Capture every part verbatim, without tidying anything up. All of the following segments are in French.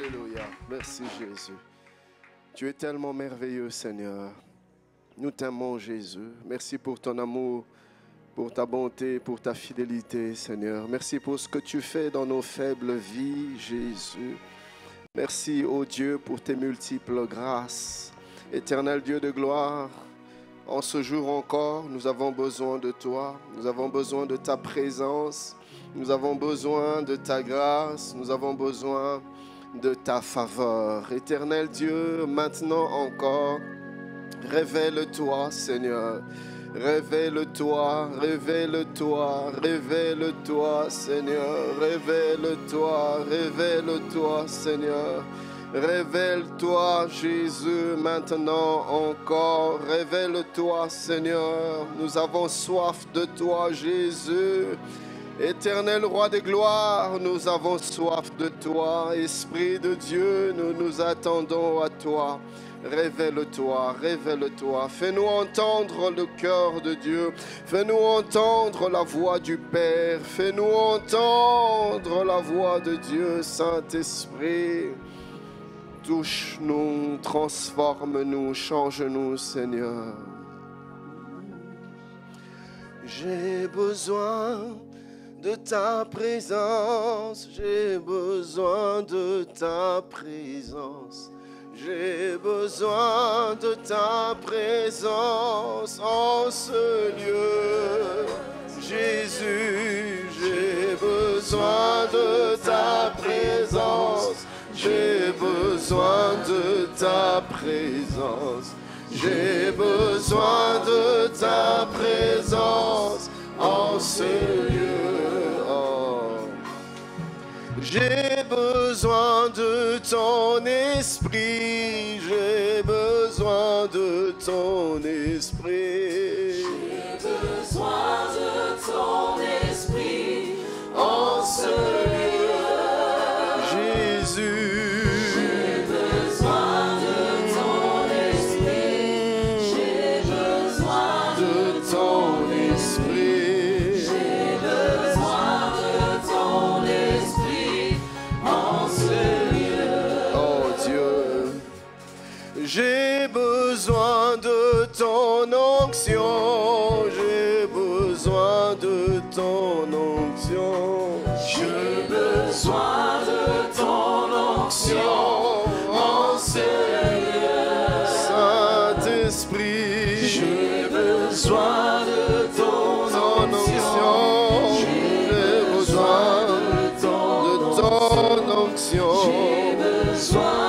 Alléluia. Merci Jésus. Tu es tellement merveilleux, Seigneur. Nous t'aimons, Jésus. Merci pour ton amour, pour ta bonté, pour ta fidélité, Seigneur. Merci pour ce que tu fais dans nos faibles vies, Jésus. Merci, ô Dieu, pour tes multiples grâces. Éternel Dieu de gloire, en ce jour encore, nous avons besoin de toi. Nous avons besoin de ta présence. Nous avons besoin de ta grâce. Nous avons besoin de ta faveur. Éternel Dieu, maintenant encore, révèle-toi, Seigneur. Révèle-toi, révèle-toi, révèle-toi, Seigneur. Révèle-toi, révèle-toi, Seigneur. Révèle-toi, Jésus, maintenant encore. Révèle-toi, Seigneur. Nous avons soif de toi, Jésus. Éternel Roi de gloire, nous avons soif de toi. Esprit de Dieu, nous nous attendons à toi. Révèle-toi, révèle-toi. Fais-nous entendre le cœur de Dieu. Fais-nous entendre la voix du Père. Fais-nous entendre la voix de Dieu, Saint-Esprit. Touche-nous, transforme-nous, change-nous, Seigneur. J'ai besoin de ta présence, j'ai besoin de ta présence, j'ai besoin de ta présence en ce lieu. Jésus, j'ai besoin de ta présence. J'ai besoin de ta présence, j'ai besoin de ta présence en ce lieu. Oh. J'ai besoin de ton esprit, j'ai besoin de ton esprit. J'ai besoin de ton esprit en ce lieu. J'ai besoin de ton onction, j'ai besoin de ton onction. J'ai besoin de ton onction, mon Seigneur. Saint-Esprit, j'ai besoin de ton onction, j'ai besoin de ton onction, j'ai besoin.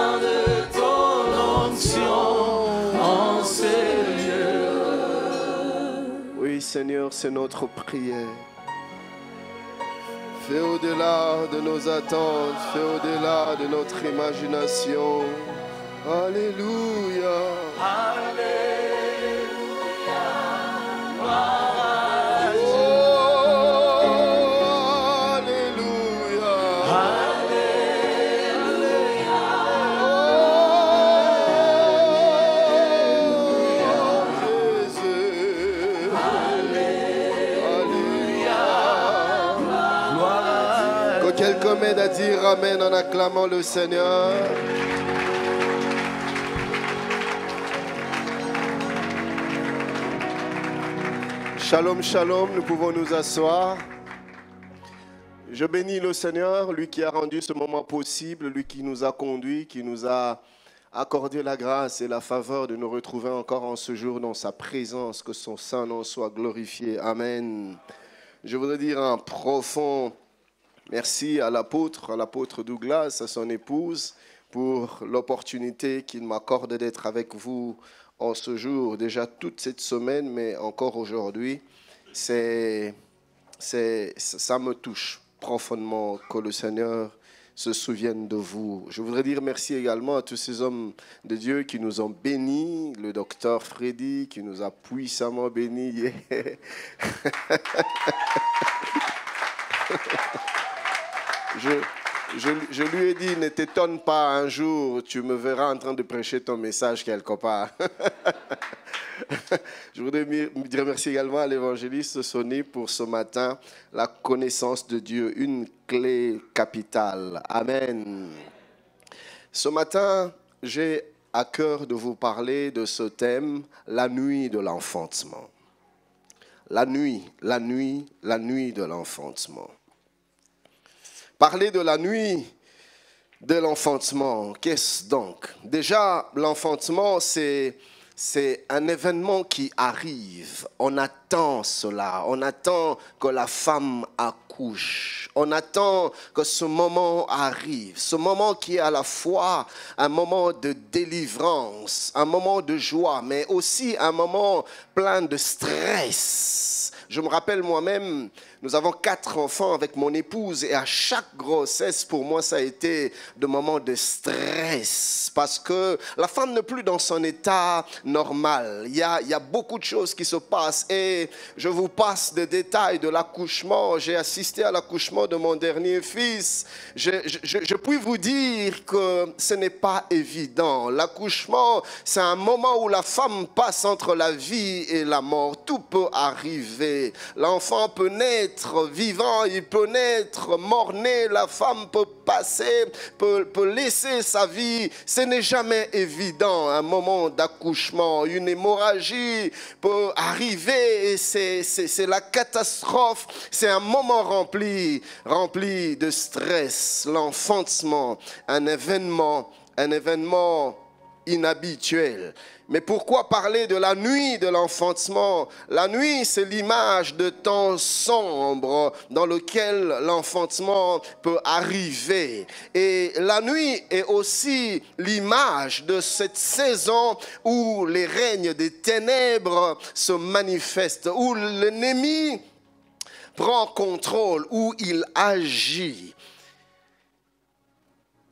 Seigneur, c'est notre prière. Fais au-delà de nos attentes, fais au-delà de notre imagination. Alléluia. Alléluia. Amen à dire amen en acclamant le Seigneur. Shalom, shalom, nous pouvons nous asseoir. Je bénis le Seigneur, lui qui a rendu ce moment possible, lui qui nous a conduits, qui nous a accordé la grâce et la faveur de nous retrouver encore en ce jour dans sa présence, que son saint nom soit glorifié. Amen. Je voudrais dire un profond merci à l'apôtre, à l'apôtre Douglas, à son épouse, pour l'opportunité qu'il m'accorde d'être avec vous en ce jour, déjà toute cette semaine, mais encore aujourd'hui. C'est, c'est, ça me touche profondément que le Seigneur se souvienne de vous. Je voudrais dire merci également à tous ces hommes de Dieu qui nous ont bénis, le docteur Freddy qui nous a puissamment bénis. Yeah. Je, je, je lui ai dit, ne t'étonne pas, un jour, tu me verras en train de prêcher ton message quelque part. Je voudrais dire merci également à l'évangéliste Sonny pour ce matin, la connaissance de Dieu, une clé capitale. Amen. Ce matin, j'ai à cœur de vous parler de ce thème, la nuit de l'enfantement. La nuit, la nuit, la nuit de l'enfantement. Parler de la nuit de l'enfantement, qu'est-ce donc? Déjà, l'enfantement, c'est un événement qui arrive. On attend cela, on attend que la femme accouche, on attend que ce moment arrive, ce moment qui est à la fois un moment de délivrance, un moment de joie, mais aussi un moment plein de stress. Je me rappelle moi-même, nous avons quatre enfants avec mon épouse et à chaque grossesse, pour moi, ça a été des moments de stress parce que la femme n'est plus dans son état normal. Il y a, il y a beaucoup de choses qui se passent et je vous passe des détails de l'accouchement. J'ai assisté à l'accouchement de mon dernier fils. Je, je, je puis vous dire que ce n'est pas évident. L'accouchement, c'est un moment où la femme passe entre la vie et la mort. Tout peut arriver. L'enfant peut naître vivant, il peut naître mort-né, la femme peut passer, peut, peut laisser sa vie. Ce n'est jamais évident, un moment d'accouchement, une hémorragie peut arriver et c'est la catastrophe. C'est un moment rempli, rempli de stress, l'enfantement, un événement, un événement inhabituel. Mais pourquoi parler de la nuit de l'enfantement? La nuit, c'est l'image de temps sombre dans lequel l'enfantement peut arriver. Et la nuit est aussi l'image de cette saison où les règnes des ténèbres se manifestent, où l'ennemi prend contrôle, où il agit.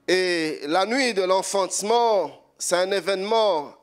Et la nuit de l'enfantement, c'est un événement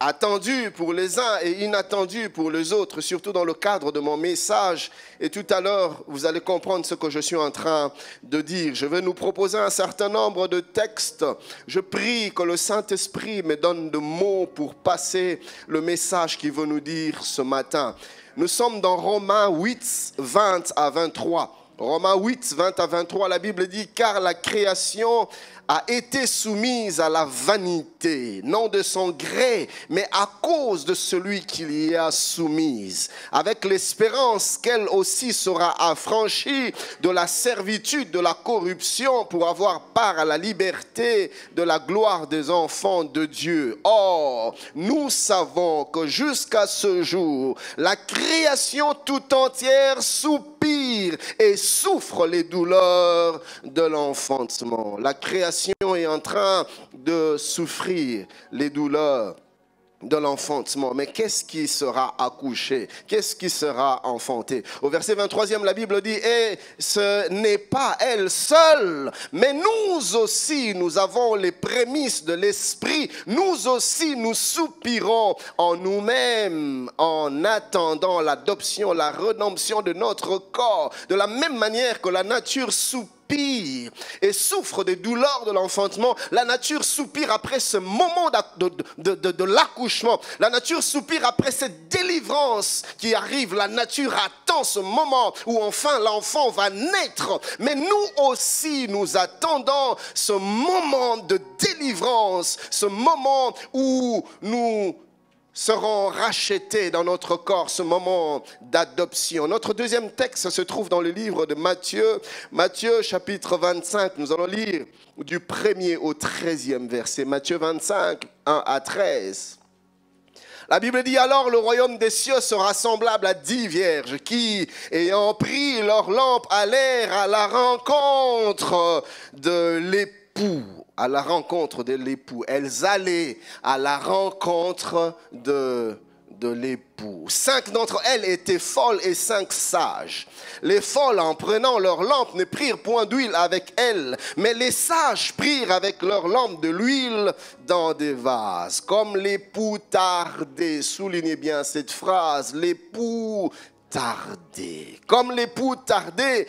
attendu pour les uns et inattendu pour les autres, surtout dans le cadre de mon message. Et tout à l'heure, vous allez comprendre ce que je suis en train de dire. Je vais nous proposer un certain nombre de textes. Je prie que le Saint-Esprit me donne de mots pour passer le message qu'il veut nous dire ce matin. Nous sommes dans Romains huit, vingt à vingt-trois. Romains huit, vingt à vingt-trois, la Bible dit « Car la création a été soumise à la vanité, non de son gré, mais à cause de celui qui l'y a soumise, avec l'espérance qu'elle aussi sera affranchie de la servitude, de la corruption, pour avoir part à la liberté de la gloire des enfants de Dieu. Or, nous savons que jusqu'à ce jour, la création tout entière soupire et souffre les douleurs de l'enfantement. » La création est en train de souffrir les douleurs de l'enfantement. Mais qu'est-ce qui sera accouché? Qu'est-ce qui sera enfanté? Au verset vingt-troisième, la Bible dit « Et ce n'est pas elle seule, mais nous aussi, nous avons les prémices de l'esprit. Nous aussi, nous soupirons en nous-mêmes, en attendant l'adoption, la rédemption de notre corps, de la même manière que la nature soupire et souffre des douleurs de l'enfantement. La nature soupire après ce moment de, de, de, de l'accouchement. La nature soupire après cette délivrance qui arrive. La nature attend ce moment où enfin l'enfant va naître. Mais nous aussi, nous attendons ce moment de délivrance, ce moment où nous seront rachetés dans notre corps, ce moment d'adoption. Notre deuxième texte se trouve dans le livre de Matthieu, Matthieu chapitre vingt-cinq, nous allons lire du premier au treizième verset, Matthieu vingt-cinq, un à treize. La Bible dit « Alors le royaume des cieux sera semblable à dix vierges qui, ayant pris leur lampe, allèrent à la rencontre de l'époux. » À la rencontre de l'époux. Elles allaient à la rencontre de, de l'époux. Cinq d'entre elles étaient folles et cinq sages. Les folles, en prenant leurs lampes, ne prirent point d'huile avec elles, mais les sages prirent avec leurs lampes de l'huile dans des vases. Comme l'époux tardait, soulignez bien cette phrase, l'époux tardait. Comme l'époux tardait,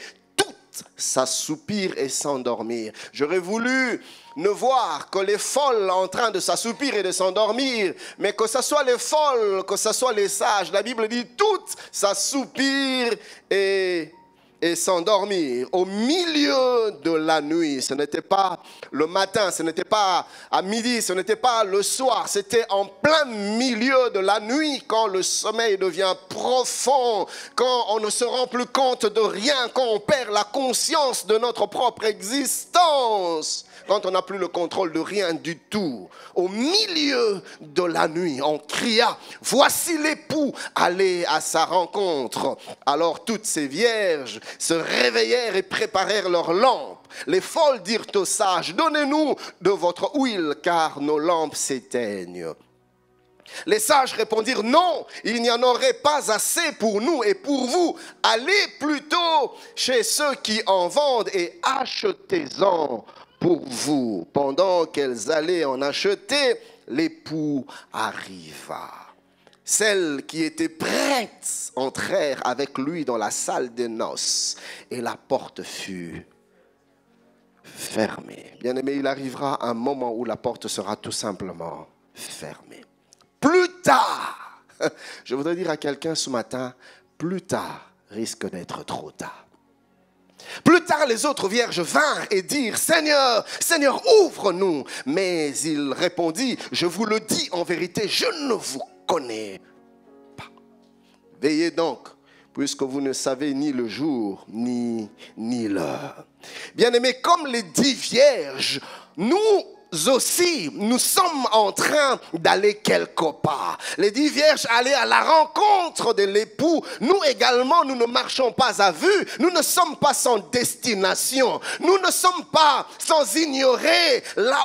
s'assoupir et s'endormir. J'aurais voulu ne voir que les folles en train de s'assoupir et de s'endormir, mais que ce soit les folles, que ce soit les sages, la Bible dit toutes s'assoupirent et et s'endormir au milieu de la nuit. Ce n'était pas le matin, ce n'était pas à midi, ce n'était pas le soir. C'était en plein milieu de la nuit quand le sommeil devient profond, quand on ne se rend plus compte de rien, quand on perd la conscience de notre propre existence, quand on n'a plus le contrôle de rien du tout. Au milieu de la nuit, on cria, « Voici l'époux, allez à sa rencontre !» Alors toutes ces vierges se réveillèrent et préparèrent leurs lampes. Les folles dirent aux sages, « Donnez-nous de votre huile, car nos lampes s'éteignent. » Les sages répondirent, « Non, il n'y en aurait pas assez pour nous et pour vous. Allez plutôt chez ceux qui en vendent et achetez-en pour vous. » Pendant qu'elles allaient en acheter, l'époux arriva. Celles qui étaient prêtes entrèrent avec lui dans la salle des noces et la porte fut fermée. Bien-aimé, il arrivera un moment où la porte sera tout simplement fermée. Plus tard, je voudrais dire à quelqu'un ce matin, plus tard risque d'être trop tard. Plus tard, les autres vierges vinrent et dirent, « Seigneur, Seigneur, ouvre-nous » Mais il répondit, « Je vous le dis en vérité, je ne vous connais pas. Veillez donc, puisque vous ne savez ni le jour, ni, ni l'heure. » Bien-aimés, comme les dix vierges, nous aussi, nous sommes en train d'aller quelque part. Les dix vierges allaient à la rencontre de l'époux. Nous également, nous ne marchons pas à vue. Nous ne sommes pas sans destination. Nous ne sommes pas sans ignorer là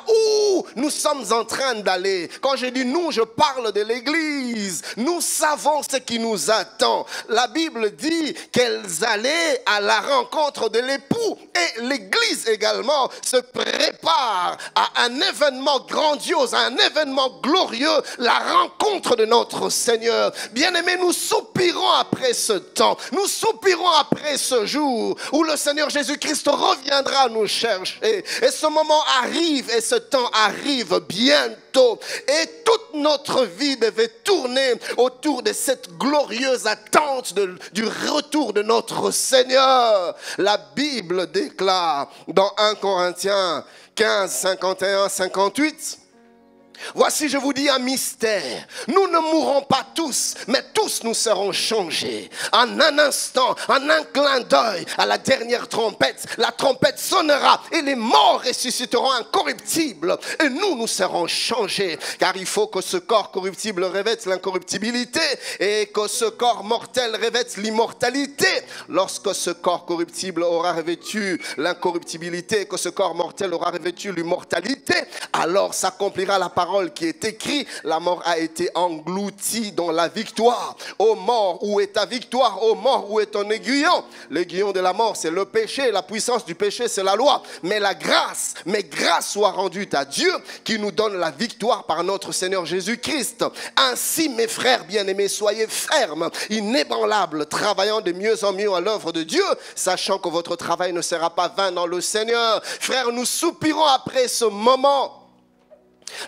où nous sommes en train d'aller. Quand je dis nous, je parle de l'Église. Nous savons ce qui nous attend. La Bible dit qu'elles allaient à la rencontre de l'époux. Et l'Église également se prépare à un Un événement grandiose, un événement glorieux, la rencontre de notre Seigneur. Bien-aimés, nous soupirons après ce temps, nous soupirons après ce jour où le Seigneur Jésus-Christ reviendra nous chercher. Et ce moment arrive et ce temps arrive bientôt. Et toute notre vie devait tourner autour de cette glorieuse attente de, du retour de notre Seigneur. La Bible déclare dans un Corinthiens quinze, cinquante et un, cinquante-huit. Voici, je vous dis un mystère. Nous ne mourrons pas tous, mais tous nous serons changés. En un instant, en un clin d'œil, à la dernière trompette, la trompette sonnera et les morts ressusciteront incorruptibles. Et nous, nous serons changés. Car il faut que ce corps corruptible revête l'incorruptibilité et que ce corps mortel revête l'immortalité. Lorsque ce corps corruptible aura revêtu l'incorruptibilité et que ce corps mortel aura revêtu l'immortalité, alors s'accomplira la parole qui est écrit, la mort a été engloutie dans la victoire. Ô mort, où est ta victoire? Ô mort, où est ton aiguillon? L'aiguillon de la mort, c'est le péché, la puissance du péché, c'est la loi. Mais la grâce, mais grâce soit rendue à Dieu qui nous donne la victoire par notre Seigneur Jésus-Christ. Ainsi, mes frères bien-aimés, soyez fermes, inébranlables, travaillant de mieux en mieux à l'œuvre de Dieu, sachant que votre travail ne sera pas vain dans le Seigneur. Frères, nous soupirons après ce moment.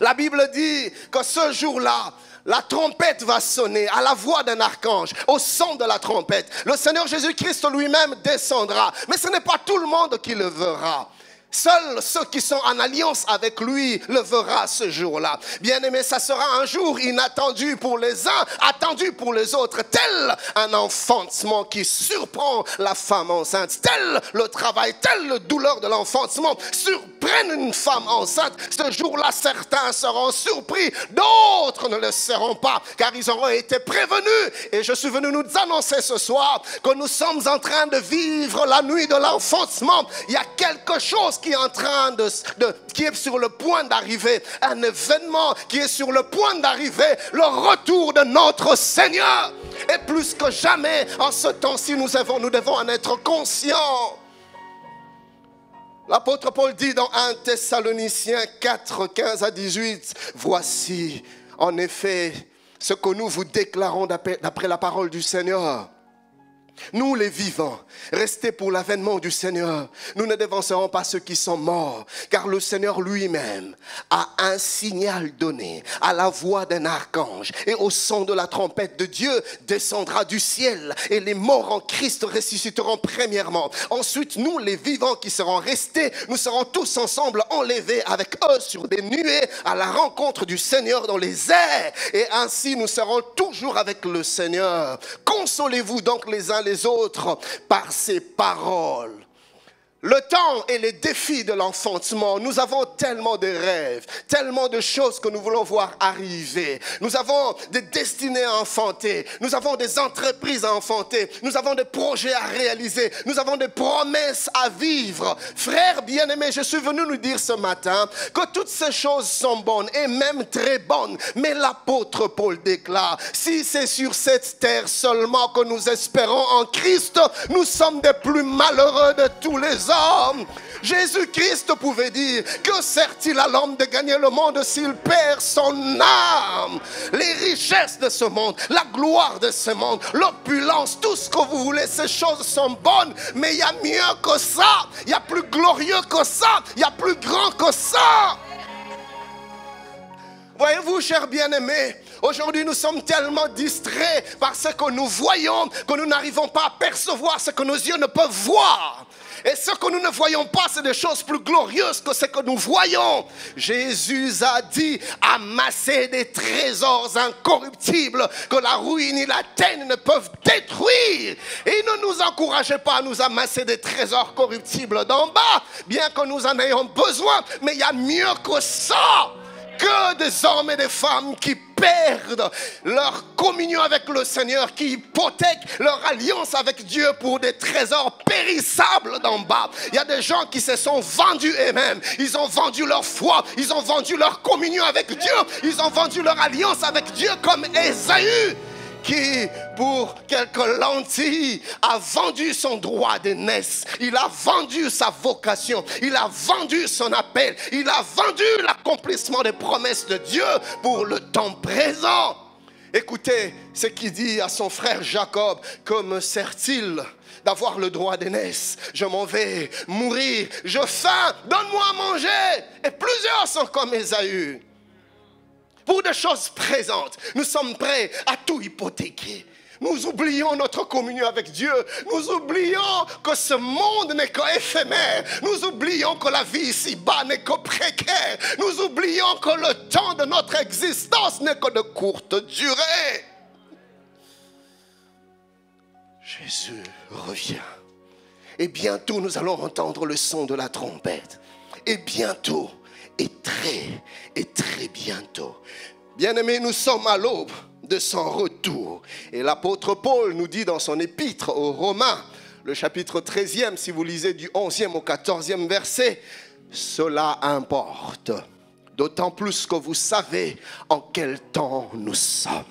La Bible dit que ce jour-là, la trompette va sonner à la voix d'un archange, au son de la trompette. Le Seigneur Jésus-Christ lui-même descendra, mais ce n'est pas tout le monde qui le verra. Seuls ceux qui sont en alliance avec lui le verra ce jour-là. Bien-aimés, ça sera un jour inattendu pour les uns, attendu pour les autres. Tel un enfantement qui surprend la femme enceinte. Tel le travail, telle la douleur de l'enfantement surprennent une femme enceinte. Ce jour-là, certains seront surpris, d'autres ne le seront pas, car ils auront été prévenus. Et je suis venu nous annoncer ce soir que nous sommes en train de vivre la nuit de l'enfantement. Il y a quelque chose qui est en train de, de qui est sur le point d'arriver, un événement qui est sur le point d'arriver, le retour de notre Seigneur. Et plus que jamais en ce temps-ci, nous avons nous devons en être conscients. L'apôtre Paul dit dans un Thessaloniciens quatre, quinze à dix-huit, voici en effet ce que nous vous déclarons d'après la parole du Seigneur. Nous les vivants, restés pour l'avènement du Seigneur, nous ne devancerons pas ceux qui sont morts, car le Seigneur lui-même a un signal donné à la voix d'un archange et au son de la trompette de Dieu descendra du ciel et les morts en Christ ressusciteront premièrement. Ensuite, nous les vivants qui serons restés, nous serons tous ensemble enlevés avec eux sur des nuées à la rencontre du Seigneur dans les airs et ainsi nous serons toujours avec le Seigneur. Consolez-vous donc les uns les autres par ces paroles. Le temps et les défis de l'enfantement, nous avons tellement de rêves, tellement de choses que nous voulons voir arriver. Nous avons des destinées à enfanter, nous avons des entreprises à enfanter, nous avons des projets à réaliser, nous avons des promesses à vivre. Frères bien-aimés, je suis venu nous dire ce matin que toutes ces choses sont bonnes et même très bonnes. Mais l'apôtre Paul déclare, si c'est sur cette terre seulement que nous espérons en Christ, nous sommes des plus malheureux de tous les hommes. Jésus-Christ pouvait dire, que sert-il à l'homme de gagner le monde s'il perd son âme? Les richesses de ce monde, la gloire de ce monde, l'opulence, tout ce que vous voulez, ces choses sont bonnes, mais il y a mieux que ça, il y a plus glorieux que ça, il y a plus grand que ça. Voyez-vous, chers bien-aimés, aujourd'hui nous sommes tellement distraits par ce que nous voyons que nous n'arrivons pas à percevoir ce que nos yeux ne peuvent voir. Et ce que nous ne voyons pas, c'est des choses plus glorieuses que ce que nous voyons. Jésus a dit, amassez des trésors incorruptibles que la rouille ni la teigne ne peuvent détruire. Et ne nous encouragez pas à nous amasser des trésors corruptibles d'en bas, bien que nous en ayons besoin. Mais il y a mieux que ça, que des hommes et des femmes qui perdent leur communion avec le Seigneur, qui hypothèquent leur alliance avec Dieu pour des trésors périssables d'en bas. Il y a des gens qui se sont vendus eux-mêmes. Ils ont vendu leur foi, ils ont vendu leur communion avec Dieu, ils ont vendu leur alliance avec Dieu comme Esaü, qui, pour quelques lentilles, a vendu son droit d'aînesse. Il a vendu sa vocation. Il a vendu son appel. Il a vendu l'accomplissement des promesses de Dieu pour le temps présent. Écoutez ce qu'il dit à son frère Jacob. Que me sert-il d'avoir le droit d'aînesse? Je m'en vais mourir. Je faim. Donne-moi à manger. Et plusieurs sont comme Esaü. Pour des choses présentes, nous sommes prêts à tout hypothéquer. Nous oublions notre communion avec Dieu. Nous oublions que ce monde n'est qu'éphémère. Nous oublions que la vie ici-bas n'est que précaire. Nous oublions que le temps de notre existence n'est que de courte durée. Jésus revient. Et bientôt, nous allons entendre le son de la trompette. Et bientôt, et très, et très bientôt. Bien-aimés, nous sommes à l'aube de son retour. Et l'apôtre Paul nous dit dans son épître aux Romains, le chapitre treizième, si vous lisez du onzième au quatorzième verset, « Cela importe, d'autant plus que vous savez en quel temps nous sommes.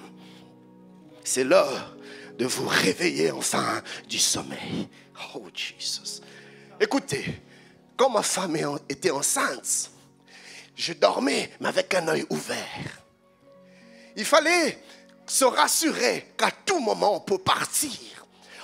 C'est l'heure de vous réveiller enfin du sommeil. » Oh, Jesus. Écoutez, quand ma femme était enceinte, je dormais, mais avec un œil ouvert. Il fallait se rassurer qu'à tout moment, on peut partir.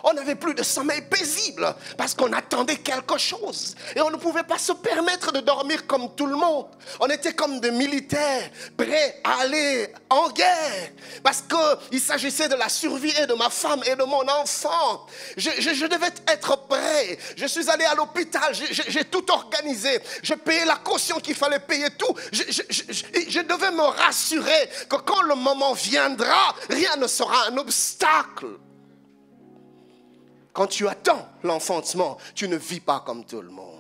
On n'avait plus de sommeil paisible parce qu'on attendait quelque chose. Et on ne pouvait pas se permettre de dormir comme tout le monde. On était comme des militaires prêts à aller en guerre parce qu'il s'agissait de la survie et de ma femme et de mon enfant. Je, je, je devais être prêt. Je suis allé à l'hôpital. J'ai tout organisé. J'ai payé la caution qu'il fallait payer tout. Je, je, je, je devais me rassurer que quand le moment viendra, rien ne sera un obstacle. Quand tu attends l'enfantement, tu ne vis pas comme tout le monde.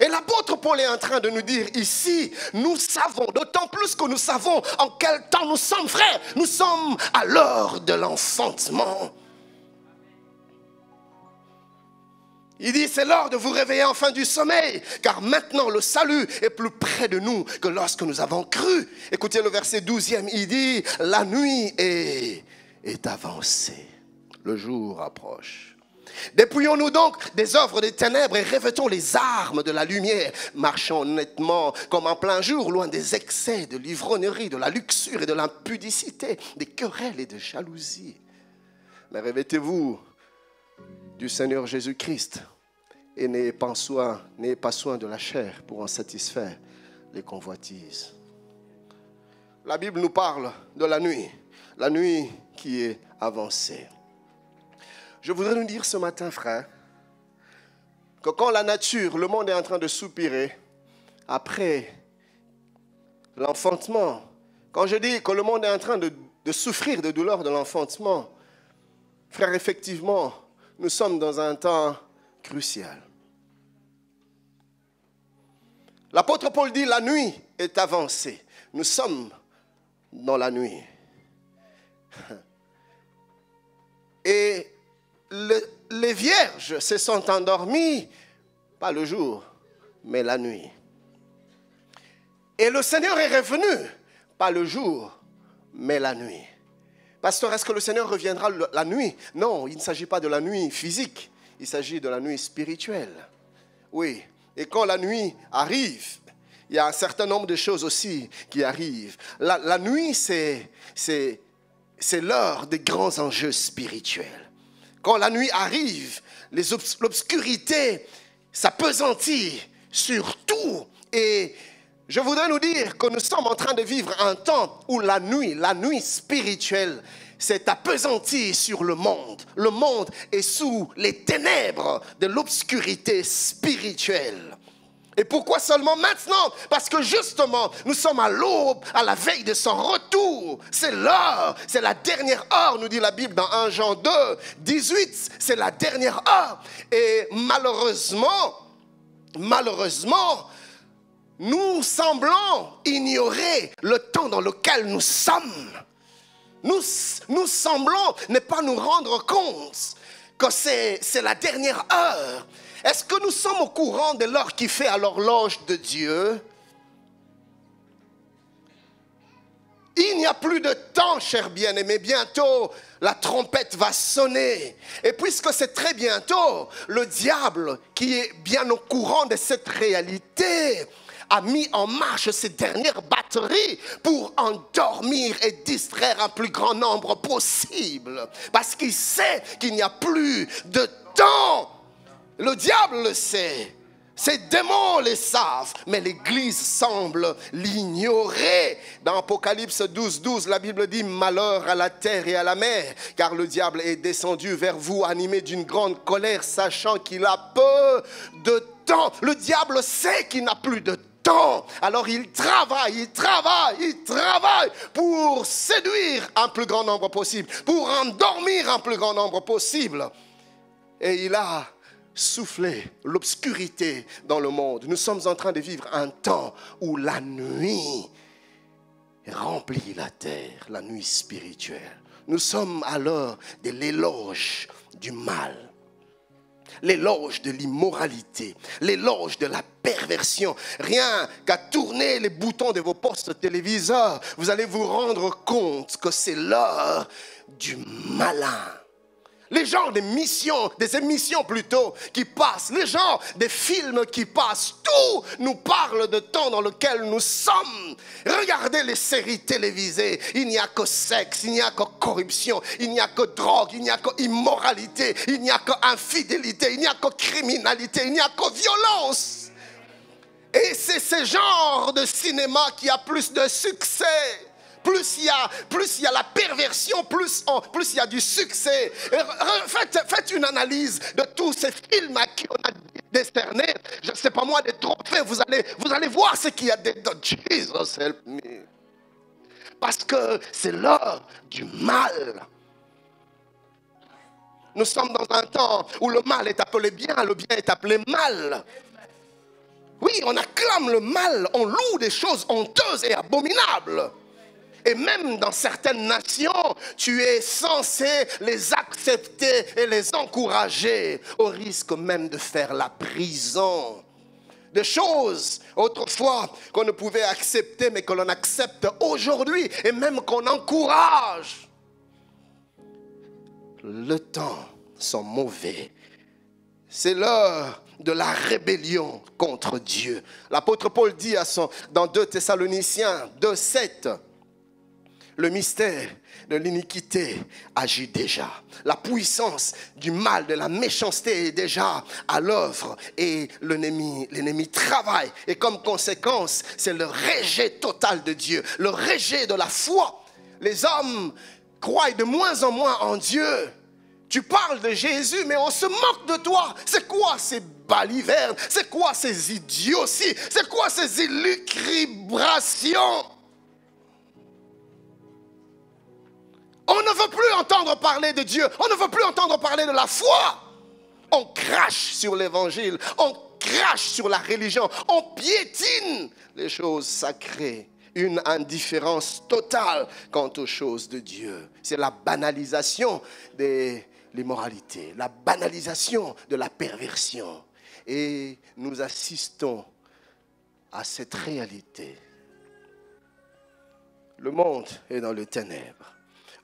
Et l'apôtre Paul est en train de nous dire ici, nous savons, d'autant plus que nous savons en quel temps nous sommes, frères. Nous sommes à l'heure de l'enfantement. Il dit, c'est l'heure de vous réveiller enfin du sommeil, car maintenant le salut est plus près de nous que lorsque nous avons cru. Écoutez le verset douzième, il dit, la nuit est, est avancée, le jour approche. Dépouillons-nous donc des œuvres des ténèbres et revêtons les armes de la lumière. Marchons nettement comme en plein jour, loin des excès, de l'ivrognerie, de la luxure et de l'impudicité, des querelles et de jalousie. Mais revêtez-vous du Seigneur Jésus-Christ et n'ayez pas soin, n'ayez pas soin de la chair pour en satisfaire les convoitises. La Bible nous parle de la nuit, la nuit qui est avancée. Je voudrais nous dire ce matin, frère, que quand la nature, le monde est en train de soupirer après l'enfantement, quand je dis que le monde est en train de, de souffrir des douleurs de l'enfantement, frère, effectivement, nous sommes dans un temps crucial. L'apôtre Paul dit, la nuit est avancée. Nous sommes dans la nuit. Et le, les vierges se sont endormies, pas le jour, mais la nuit. Et le Seigneur est revenu, pas le jour, mais la nuit. Pasteur, est-ce que le Seigneur reviendra la nuit? Non, il ne s'agit pas de la nuit physique, il s'agit de la nuit spirituelle. Oui, et quand la nuit arrive, il y a un certain nombre de choses aussi qui arrivent. La, la nuit, c'est l'heure des grands enjeux spirituels. Quand la nuit arrive, l'obscurité s'appesantit sur tout. Et je voudrais nous dire que nous sommes en train de vivre un temps où la nuit, la nuit spirituelle, s'est appesantie sur le monde. Le monde est sous les ténèbres de l'obscurité spirituelle. Et pourquoi seulement maintenant? Parce que justement, nous sommes à l'aube, à la veille de son retour. C'est l'heure, c'est la dernière heure, nous dit la Bible dans un Jean deux, dix-huit. C'est la dernière heure. Et malheureusement, malheureusement, nous semblons ignorer le temps dans lequel nous sommes. Nous, nous semblons ne pas nous rendre compte que c'est la dernière heure. Est-ce que nous sommes au courant de l'heure qui fait à l'horloge de Dieu? Il n'y a plus de temps, cher bien-aimé. Bientôt, la trompette va sonner. Et puisque c'est très bientôt, le diable, qui est bien au courant de cette réalité, a mis en marche ses dernières batteries pour endormir et distraire un plus grand nombre possible. Parce qu'il sait qu'il n'y a plus de temps. Le diable le sait, ces démons le savent, mais l'Église semble l'ignorer. Dans Apocalypse douze, douze, la Bible dit « Malheur à la terre et à la mer, car le diable est descendu vers vous, animé d'une grande colère, sachant qu'il a peu de temps. » Le diable sait qu'il n'a plus de temps. Alors il travaille, il travaille, il travaille pour séduire un plus grand nombre possible, pour endormir un plus grand nombre possible. Et il a souffler l'obscurité dans le monde. Nous sommes en train de vivre un temps où la nuit remplit la terre, la nuit spirituelle. Nous sommes à l'heure de l'éloge du mal, l'éloge de l'immoralité, l'éloge de la perversion. Rien qu'à tourner les boutons de vos postes téléviseurs, vous allez vous rendre compte que c'est l'heure du malin. Les genres des missions, des émissions plutôt, qui passent, les genres des films qui passent, tout nous parle de temps dans lequel nous sommes. Regardez les séries télévisées, il n'y a que sexe, il n'y a que corruption, il n'y a que drogue, il n'y a que immoralité, il n'y a que infidélité, il n'y a que criminalité, il n'y a que violence. Et c'est ce genre de cinéma qui a plus de succès. Plus il y a, plus il y a la perversion, plus, on, plus il y a du succès. Faites, faites une analyse de tous ces films à qui on a décerné, je ne sais pas moi, des trophées. Vous allez, vous allez voir ce qu'il y a dedans. Jesus help me. Parce que c'est l'heure du mal. Nous sommes dans un temps où le mal est appelé bien, le bien est appelé mal. Oui, on acclame le mal, on loue des choses honteuses et abominables. Et même dans certaines nations, tu es censé les accepter et les encourager, au risque même de faire la prison. Des choses autrefois qu'on ne pouvait accepter, mais que l'on accepte aujourd'hui, et même qu'on encourage. Les temps sont mauvais. C'est l'heure de la rébellion contre Dieu. L'apôtre Paul dit à son, dans deux Thessaloniciens deux, sept, le mystère de l'iniquité agit déjà. La puissance du mal, de la méchanceté est déjà à l'œuvre et l'ennemi, l'ennemi travaille. Et comme conséquence, c'est le rejet total de Dieu, le rejet de la foi. Les hommes croient de moins en moins en Dieu. Tu parles de Jésus, mais on se moque de toi. C'est quoi ces balivernes? C'est quoi ces idioties? C'est quoi ces élucubrations? On ne veut plus entendre parler de Dieu. On ne veut plus entendre parler de la foi. On crache sur l'évangile. On crache sur la religion. On piétine les choses sacrées. Une indifférence totale quant aux choses de Dieu. C'est la banalisation des... l'immoralité, la banalisation de la perversion. Et nous assistons à cette réalité. Le monde est dans les ténèbres.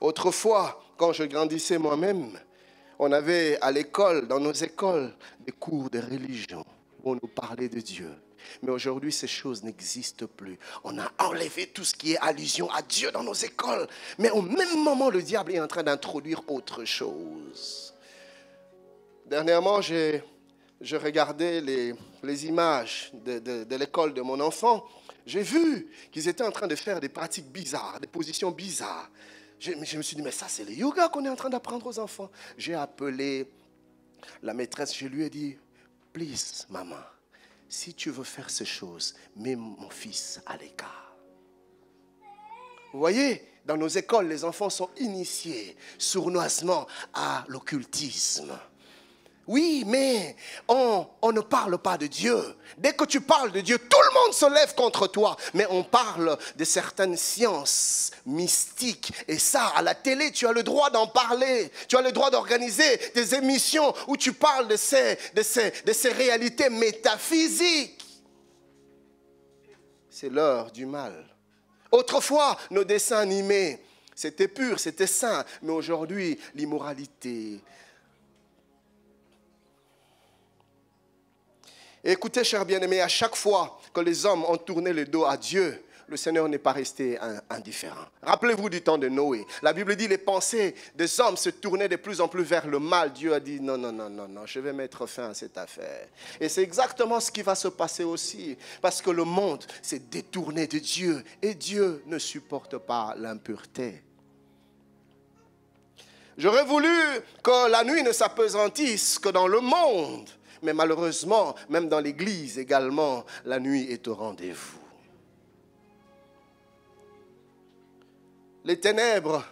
Autrefois, quand je grandissais moi-même, on avait à l'école, dans nos écoles, des cours de religion où on nous parlait de Dieu. Mais aujourd'hui, ces choses n'existent plus. On a enlevé tout ce qui est allusion à Dieu dans nos écoles. Mais au même moment, le diable est en train d'introduire autre chose. Dernièrement, je regardais les, les images de, de, de l'école de mon enfant. J'ai vu qu'ils étaient en train de faire des pratiques bizarres, des positions bizarres. Je, je me suis dit, mais ça, c'est le yoga qu'on est en train d'apprendre aux enfants. J'ai appelé la maîtresse, je lui ai dit, « Please, maman. » Si tu veux faire ces choses, mets mon fils à l'écart. Vous voyez, dans nos écoles, les enfants sont initiés sournoisement à l'occultisme. Oui, mais on, on ne parle pas de Dieu. Dès que tu parles de Dieu, tout le monde se lève contre toi. Mais on parle de certaines sciences mystiques. Et ça, à la télé, tu as le droit d'en parler. Tu as le droit d'organiser des émissions où tu parles de ces, de ces, de ces réalités métaphysiques. C'est l'heure du mal. Autrefois, nos dessins animés, c'était pur, c'était sain. Mais aujourd'hui, l'immoralité... Et écoutez, chers bien-aimés, à chaque fois que les hommes ont tourné le dos à Dieu, le Seigneur n'est pas resté indifférent. Rappelez-vous du temps de Noé. La Bible dit que les pensées des hommes se tournaient de plus en plus vers le mal. Dieu a dit non, non, non, non, non, je vais mettre fin à cette affaire. Et c'est exactement ce qui va se passer aussi. Parce que le monde s'est détourné de Dieu. Et Dieu ne supporte pas l'impureté. J'aurais voulu que la nuit ne s'apaisantisse que dans le monde. Mais malheureusement, même dans l'église également, la nuit est au rendez-vous. Les ténèbres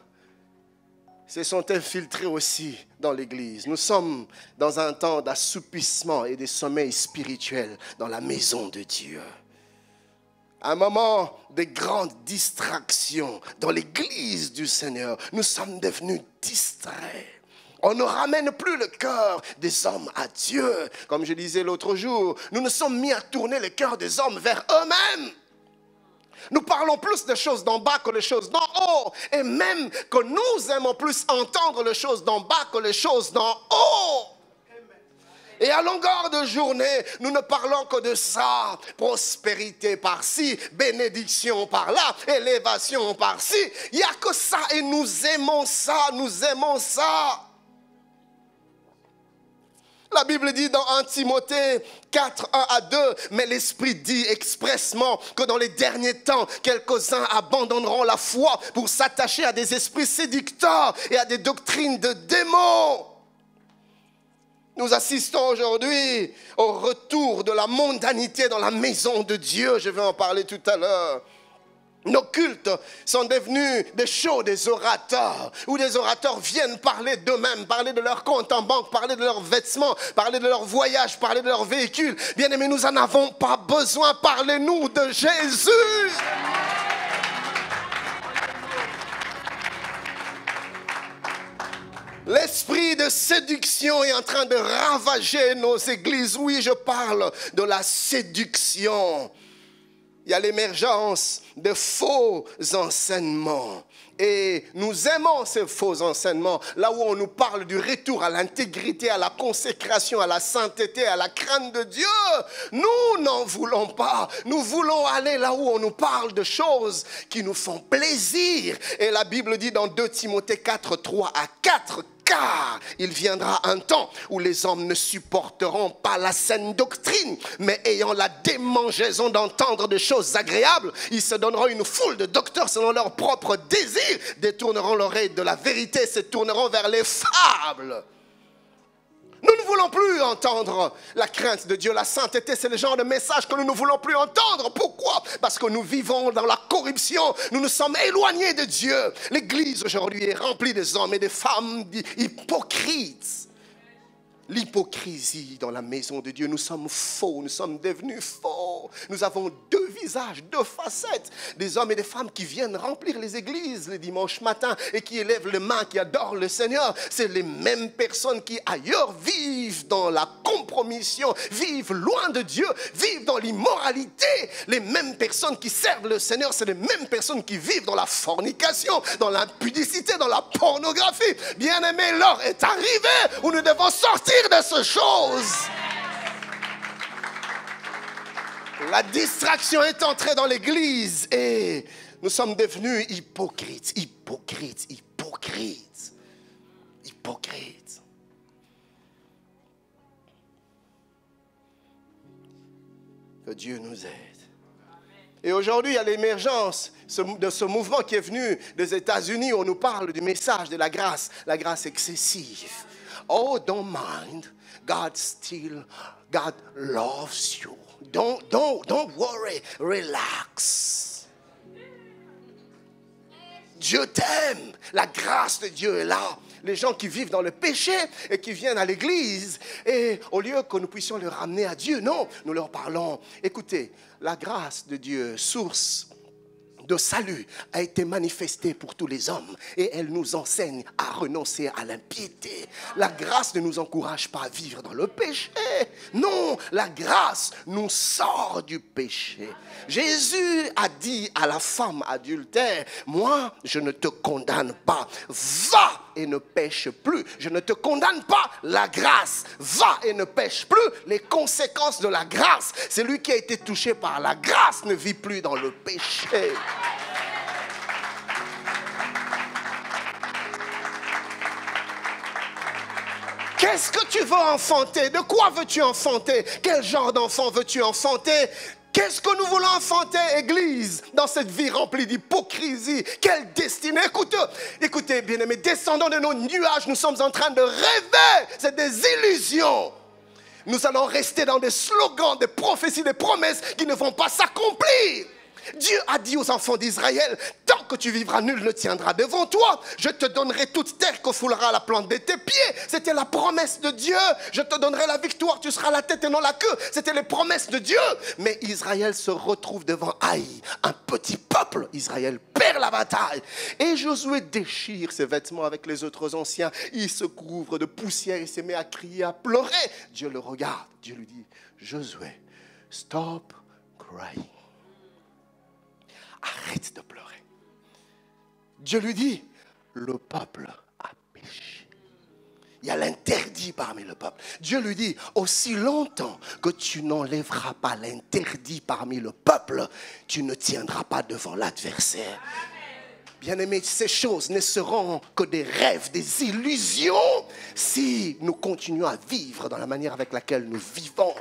se sont infiltrées aussi dans l'église. Nous sommes dans un temps d'assoupissement et de sommeil spirituel dans la maison de Dieu. Un moment de grande distraction dans l'église du Seigneur. Nous sommes devenus distraits. On ne ramène plus le cœur des hommes à Dieu. Comme je disais l'autre jour, nous nous sommes mis à tourner le cœur des hommes vers eux-mêmes. Nous parlons plus des choses d'en bas que les choses d'en haut. Et même que nous aimons plus entendre les choses d'en bas que les choses d'en haut. Et à longueur de journée, nous ne parlons que de ça. Prospérité par-ci, bénédiction par-là, élévation par-ci. Il n'y a que ça et nous aimons ça, nous aimons ça. La Bible dit dans un Timothée quatre, un à deux, « Mais l'Esprit dit expressement que dans les derniers temps, quelques-uns abandonneront la foi pour s'attacher à des esprits séducteurs et à des doctrines de démons. » Nous assistons aujourd'hui au retour de la mondanité dans la maison de Dieu. Je vais en parler tout à l'heure. Nos cultes sont devenus des shows des orateurs, où des orateurs viennent parler d'eux-mêmes, parler de leur compte en banque, parler de leurs vêtements, parler de leur voyage, parler de leur véhicule. Bien-aimés, nous n'en avons pas besoin. Parlez-nous de Jésus. L'esprit de séduction est en train de ravager nos églises. Oui, je parle de la séduction. Il il y a l'émergence de faux enseignements. Et nous aimons ces faux enseignements, là où on nous parle du retour à l'intégrité, à la consécration, à la sainteté, à la crainte de Dieu. Nous n'en voulons pas. Nous voulons aller là où on nous parle de choses qui nous font plaisir. Et la Bible dit dans deux Timothée quatre, trois à quatre, car il viendra un temps où les hommes ne supporteront pas la saine doctrine, mais ayant la démangeaison d'entendre des choses agréables, ils se donneront une foule de docteurs selon leur propre désir, détourneront l'oreille de la vérité, se tourneront vers les fables. Nous ne voulons plus entendre la crainte de Dieu, la sainteté, c'est le genre de message que nous ne voulons plus entendre. Pourquoi? Parce que nous vivons dans la corruption, nous nous sommes éloignés de Dieu. L'Église aujourd'hui est remplie des hommes et des femmes hypocrites. L'hypocrisie dans la maison de Dieu, nous sommes faux, nous sommes devenus faux. Nous avons deux visages, deux facettes. Des hommes et des femmes qui viennent remplir les églises le dimanche matin et qui élèvent les mains, qui adorent le Seigneur. C'est les mêmes personnes qui ailleurs vivent dans la compromission, vivent loin de Dieu, vivent dans l'immoralité. Les mêmes personnes qui servent le Seigneur, c'est les mêmes personnes qui vivent dans la fornication, dans l'impudicité, dans la pornographie. Bien-aimés, l'heure est arrivée où nous devons sortir de ces choses. La distraction est entrée dans l'église et nous sommes devenus hypocrites, hypocrites, hypocrites, hypocrites. Que Dieu nous aide. Et aujourd'hui, il y a l'émergence de ce mouvement qui est venu des États-Unis où on nous parle du message de la grâce, la grâce excessive. Oh, don't mind, God still, God loves you. Don't, don't, don't worry, relax. Dieu t'aime, la grâce de Dieu est là. Les gens qui vivent dans le péché et qui viennent à l'église, et au lieu que nous puissions les ramener à Dieu, non, nous leur parlons. Écoutez, la grâce de Dieu, source de salut, a été manifestée pour tous les hommes et elle nous enseigne à renoncer à l'impiété. La grâce ne nous encourage pas à vivre dans le péché. Non, la grâce nous sort du péché. Jésus a dit à la femme adultère, moi je ne te condamne pas, va et ne pêche plus. Je ne te condamne pas, la grâce, va et ne pêche plus. Les conséquences de la grâce, celui qui a été touché par la grâce ne vit plus dans le péché. Qu'est-ce que tu veux enfanter? De quoi veux-tu enfanter? Quel genre d'enfant veux-tu enfanter? Qu'est-ce que nous voulons enfanter, Église, dans cette vie remplie d'hypocrisie? Quelle destinée? Écoutez, écoutez, bien-aimés, descendons de nos nuages, nous sommes en train de rêver. C'est des illusions. Nous allons rester dans des slogans, des prophéties, des promesses qui ne vont pas s'accomplir. Dieu a dit aux enfants d'Israël, tant que tu vivras, nul ne tiendra devant toi. Je te donnerai toute terre que foulera la plante de tes pieds. C'était la promesse de Dieu. Je te donnerai la victoire, tu seras la tête et non la queue. C'était les promesses de Dieu. Mais Israël se retrouve devant Haï, un petit peuple. Israël perd la bataille. Et Josué déchire ses vêtements avec les autres anciens. Il se couvre de poussière, il se met à crier, à pleurer. Dieu le regarde. Dieu lui dit, Josué, stop crying. Arrête de pleurer. Dieu lui dit, le peuple a péché. Il y a l'interdit parmi le peuple. Dieu lui dit, aussi longtemps que tu n'enlèveras pas l'interdit parmi le peuple, tu ne tiendras pas devant l'adversaire. Bien-aimés, ces choses ne seront que des rêves, des illusions, si nous continuons à vivre dans la manière avec laquelle nous vivons.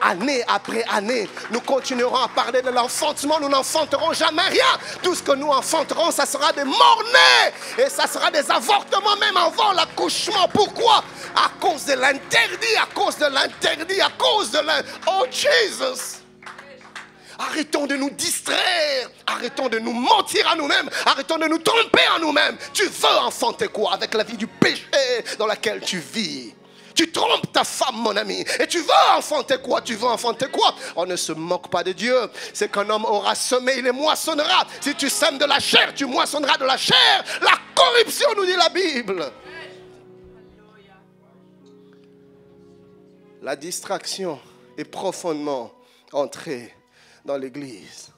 Année après année, nous continuerons à parler de l'enfantement. Nous n'enfanterons jamais rien. Tout ce que nous enfanterons, ça sera des morts-nés. Et ça sera des avortements même avant l'accouchement. Pourquoi? À cause de l'interdit, à cause de l'interdit, à cause de l'interdit. Oh, Jesus! Arrêtons de nous distraire. Arrêtons de nous mentir à nous-mêmes. Arrêtons de nous tromper à nous-mêmes. Tu veux enfanter quoi avec la vie du péché dans laquelle tu vis? Tu trompes ta femme, mon ami. Et tu veux enfanter quoi? Tu veux enfanter quoi? On ne se moque pas de Dieu. C'est qu'un homme aura semé, il les moissonnera. Si tu sèmes de la chair, tu moissonneras de la chair. La corruption, nous dit la Bible. La distraction est profondément entrée dans l'église.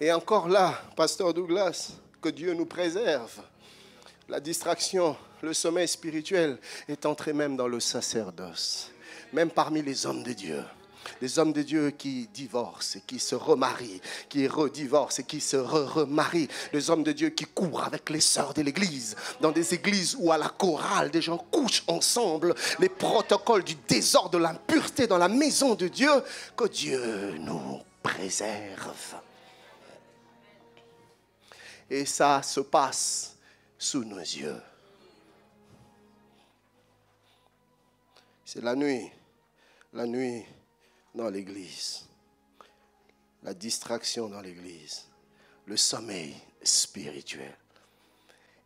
Et encore là, pasteur Douglas, que Dieu nous préserve. La distraction, le sommeil spirituel est entré même dans le sacerdoce, même parmi les hommes de Dieu. Des hommes de Dieu qui divorcent et qui se remarient, qui redivorcent et qui se re-remarient. Des hommes de Dieu qui courent avec les sœurs de l'église, dans des églises où à la chorale, des gens couchent ensemble. Les protocoles du désordre, de l'impureté dans la maison de Dieu, que Dieu nous préserve. Et ça se passe sous nos yeux. C'est la nuit, la nuit. Dans l'église, la distraction dans l'église, le sommeil spirituel.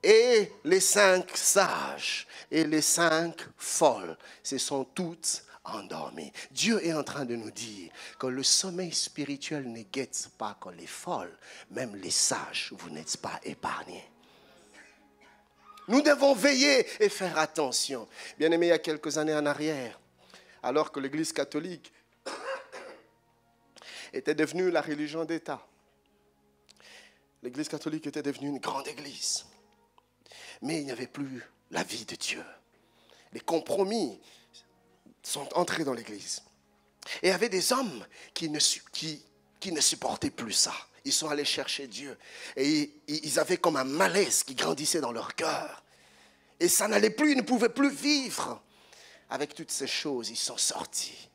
Et les cinq sages et les cinq folles se sont toutes endormies. Dieu est en train de nous dire que le sommeil spirituel ne guette pas que les folles, même les sages, vous n'êtes pas épargnés. Nous devons veiller et faire attention. Bien aimé, il y a quelques années en arrière, alors que l'église catholique était devenue la religion d'État. L'Église catholique était devenue une grande église. Mais il n'y avait plus la vie de Dieu. Les compromis sont entrés dans l'Église. Et il y avait des hommes qui ne, qui, qui ne supportaient plus ça. Ils sont allés chercher Dieu. Et ils avaient comme un malaise qui grandissait dans leur cœur. Et ça n'allait plus, ils ne pouvaient plus vivre. Avec toutes ces choses, ils sont sortis.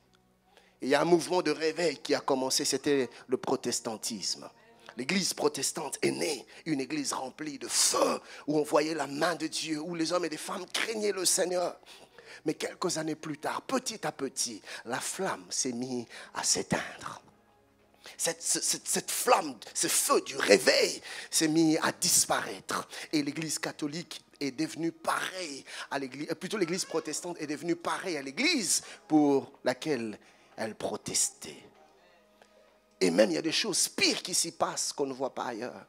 Il y a un mouvement de réveil qui a commencé, c'était le protestantisme. L'église protestante est née, une église remplie de feu, où on voyait la main de Dieu, où les hommes et les femmes craignaient le Seigneur. Mais quelques années plus tard, petit à petit, la flamme s'est mise à s'éteindre. Cette, cette, cette flamme, ce feu du réveil s'est mis à disparaître. Et l'église catholique est devenue pareille à l'église, plutôt l'église protestante est devenue pareille à l'église pour laquelle elle protestait. Et même il y a des choses pires qui s'y passent qu'on ne voit pas ailleurs.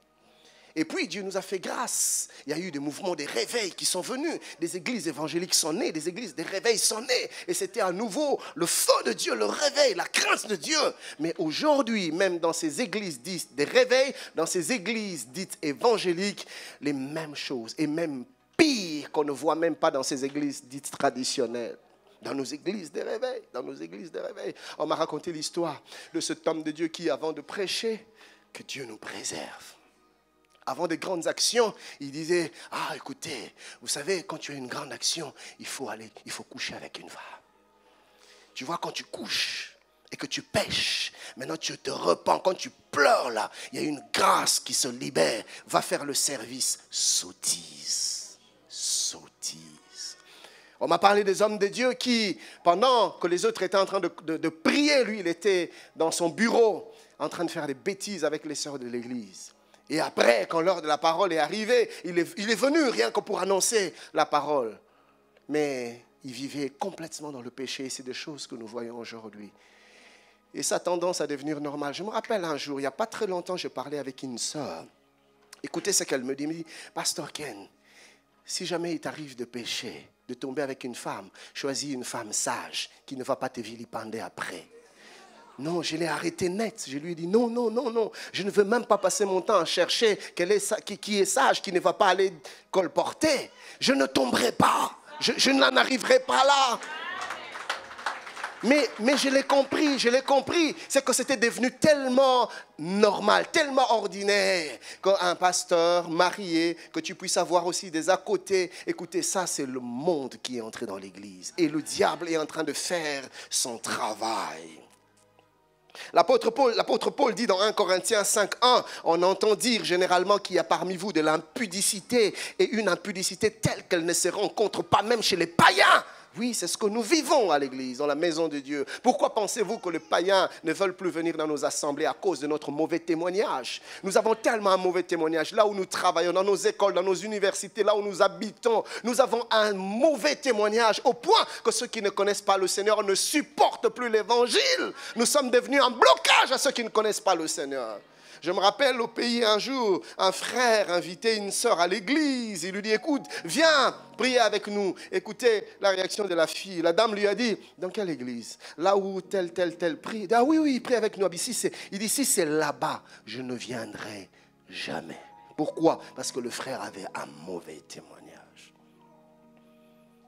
Et puis Dieu nous a fait grâce. Il y a eu des mouvements, des réveils qui sont venus. Des églises évangéliques sont nées, des églises, des réveils sont nés. Et c'était à nouveau le feu de Dieu, le réveil, la crainte de Dieu. Mais aujourd'hui, même dans ces églises dites des réveils, dans ces églises dites évangéliques, les mêmes choses et même pire qu'on ne voit même pas dans ces églises dites traditionnelles. Dans nos églises de réveil, dans nos églises de réveil. On m'a raconté l'histoire de cet homme de Dieu qui, avant de prêcher, que Dieu nous préserve. Avant des grandes actions, il disait, ah, écoutez, vous savez, quand tu as une grande action, il faut aller, il faut coucher avec une femme. Tu vois, quand tu couches et que tu pêches, maintenant tu te repens, quand tu pleures là, il y a une grâce qui se libère. Va faire le service. Sottise, sottise. On m'a parlé des hommes de Dieu qui, pendant que les autres étaient en train de, de, de prier, lui, il était dans son bureau en train de faire des bêtises avec les sœurs de l'église. Et après, quand l'heure de la parole est arrivée, il est, il est venu rien que pour annoncer la parole. Mais il vivait complètement dans le péché. C'est des choses que nous voyons aujourd'hui. Et ça a tendance à devenir normal. Je me rappelle un jour, il n'y a pas très longtemps, je parlais avec une sœur. Écoutez ce qu'elle me dit. Elle me dit, Pastor Ken, si jamais il t'arrive de pécher, de tomber avec une femme, choisis une femme sage qui ne va pas te vilipender après. Non, je l'ai arrêté net. Je lui ai dit non, non, non, non. Je ne veux même pas passer mon temps à chercher quelle est, qui, qui est sage, qui ne va pas aller colporter. Je ne tomberai pas. Je, je n'en arriverai pas là. Mais, mais je l'ai compris, je l'ai compris. C'est que c'était devenu tellement normal, tellement ordinaire qu'un pasteur marié, que tu puisses avoir aussi des à côté. Écoutez, ça c'est le monde qui est entré dans l'église. Et le diable est en train de faire son travail. L'apôtre Paul, l'apôtre Paul dit dans un Corinthiens cinq un, on entend dire généralement qu'il y a parmi vous de l'impudicité et une impudicité telle qu'elle ne se rencontre pas même chez les païens. Oui, c'est ce que nous vivons à l'église, dans la maison de Dieu. Pourquoi pensez-vous que les païens ne veulent plus venir dans nos assemblées à cause de notre mauvais témoignage? Nous avons tellement un mauvais témoignage. Là où nous travaillons, dans nos écoles, dans nos universités, là où nous habitons, nous avons un mauvais témoignage au point que ceux qui ne connaissent pas le Seigneur ne supportent plus l'évangile. Nous sommes devenus un blocage à ceux qui ne connaissent pas le Seigneur. Je me rappelle au pays un jour, un frère invitait une sœur à l'église. Il lui dit, écoute, viens prier avec nous. Écoutez la réaction de la fille. La dame lui a dit, dans quelle église? Là où tel, tel, tel prie. Ah oui, oui, il prie avec nous. Il dit, si c'est là-bas, je ne viendrai jamais. Pourquoi? Parce que le frère avait un mauvais témoignage.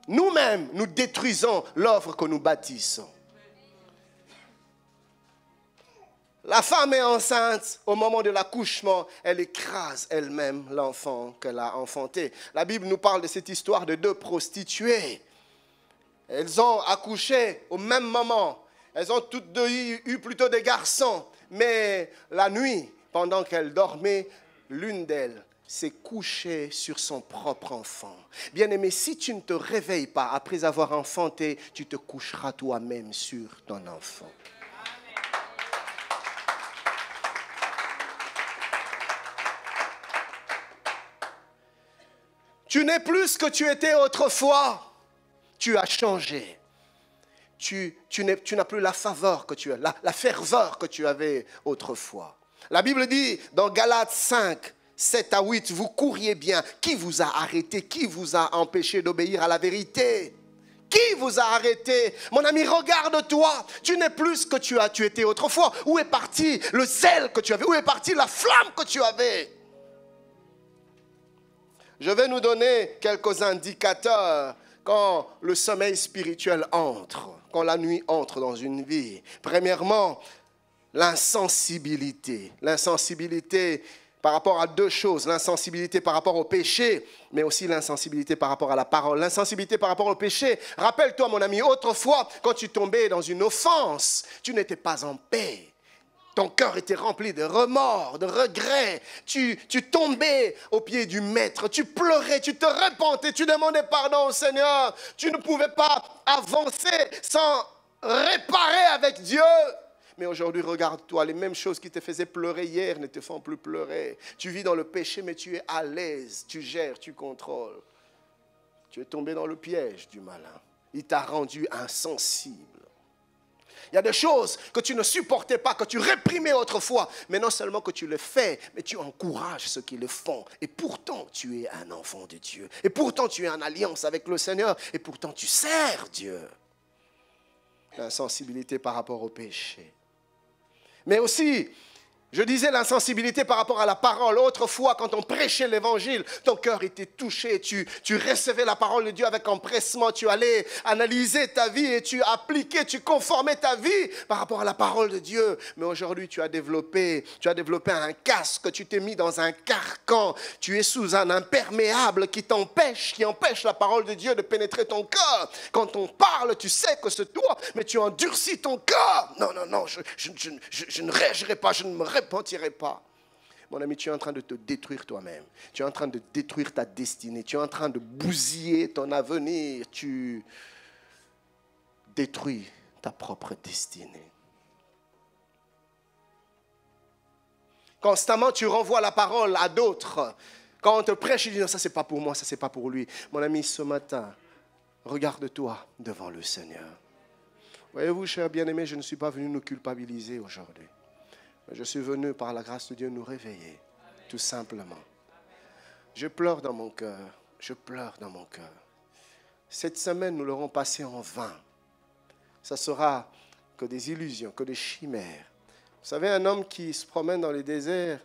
Nous-mêmes, nous détruisons l'œuvre que nous bâtissons. La femme est enceinte, au moment de l'accouchement, elle écrase elle-même l'enfant qu'elle a enfanté. La Bible nous parle de cette histoire de deux prostituées. Elles ont accouché au même moment. Elles ont toutes deux eu plutôt des garçons. Mais la nuit, pendant qu'elles dormaient, l'une d'elles s'est couchée sur son propre enfant. Bien-aimé, si tu ne te réveilles pas après avoir enfanté, tu te coucheras toi-même sur ton enfant. Tu n'es plus ce que tu étais autrefois. Tu as changé. Tu, tu n'as plus la faveur que tu as, la, la ferveur que tu avais autrefois. La Bible dit dans Galates cinq, sept à huit, vous couriez bien. Qui vous a arrêté? Qui vous a empêché d'obéir à la vérité? Qui vous a arrêté? Mon ami, regarde-toi. Tu n'es plus ce que tu as, tu étais autrefois. Où est parti le zèle que tu avais? Où est partie la flamme que tu avais? Je vais nous donner quelques indicateurs quand le sommeil spirituel entre, quand la nuit entre dans une vie. Premièrement, l'insensibilité. L'insensibilité par rapport à deux choses. L'insensibilité par rapport au péché, mais aussi l'insensibilité par rapport à la parole. L'insensibilité par rapport au péché. Rappelle-toi, mon ami, autrefois, quand tu tombais dans une offense, tu n'étais pas en paix. Ton cœur était rempli de remords, de regrets. Tu, tu tombais aux pieds du maître. Tu pleurais, tu te repentais, tu demandais pardon au Seigneur. Tu ne pouvais pas avancer sans réparer avec Dieu. Mais aujourd'hui, regarde-toi, les mêmes choses qui te faisaient pleurer hier ne te font plus pleurer. Tu vis dans le péché, mais tu es à l'aise. Tu gères, tu contrôles. Tu es tombé dans le piège du malin. Il t'a rendu insensible. Il y a des choses que tu ne supportais pas, que tu réprimais autrefois. Mais non seulement que tu le fais, mais tu encourages ceux qui le font. Et pourtant, tu es un enfant de Dieu. Et pourtant, tu es en alliance avec le Seigneur. Et pourtant, tu sers Dieu. L'insensibilité par rapport au péché. Mais aussi, je disais l'insensibilité par rapport à la parole. Autrefois, quand on prêchait l'évangile, ton cœur était touché. Tu, tu recevais la parole de Dieu avec empressement. Tu allais analyser ta vie et tu appliquais, tu conformais ta vie par rapport à la parole de Dieu. Mais aujourd'hui, tu as développé, tu as développé un casque. Tu t'es mis dans un carcan. Tu es sous un imperméable qui t'empêche, qui empêche la parole de Dieu de pénétrer ton cœur. Quand on parle, tu sais que c'est toi, mais tu endurcis ton cœur. Non, non, non, je, je, je, je, je ne réagirai pas, je ne me réagirai pas. Ne tirerai pas. Mon ami, tu es en train de te détruire toi-même. Tu es en train de détruire ta destinée. Tu es en train de bousiller ton avenir. Tu détruis ta propre destinée. Constamment, tu renvoies la parole à d'autres. Quand on te prêche, tu dis non, ça c'est pas pour moi, ça c'est pas pour lui. Mon ami, ce matin, regarde-toi devant le Seigneur. Voyez-vous, chers bien-aimés, je ne suis pas venu nous culpabiliser aujourd'hui. Je suis venu par la grâce de Dieu nous réveiller, amen. Tout simplement. Je pleure dans mon cœur, je pleure dans mon cœur. Cette semaine, nous l'aurons passée en vain. Ça sera que des illusions, que des chimères. Vous savez, un homme qui se promène dans les déserts,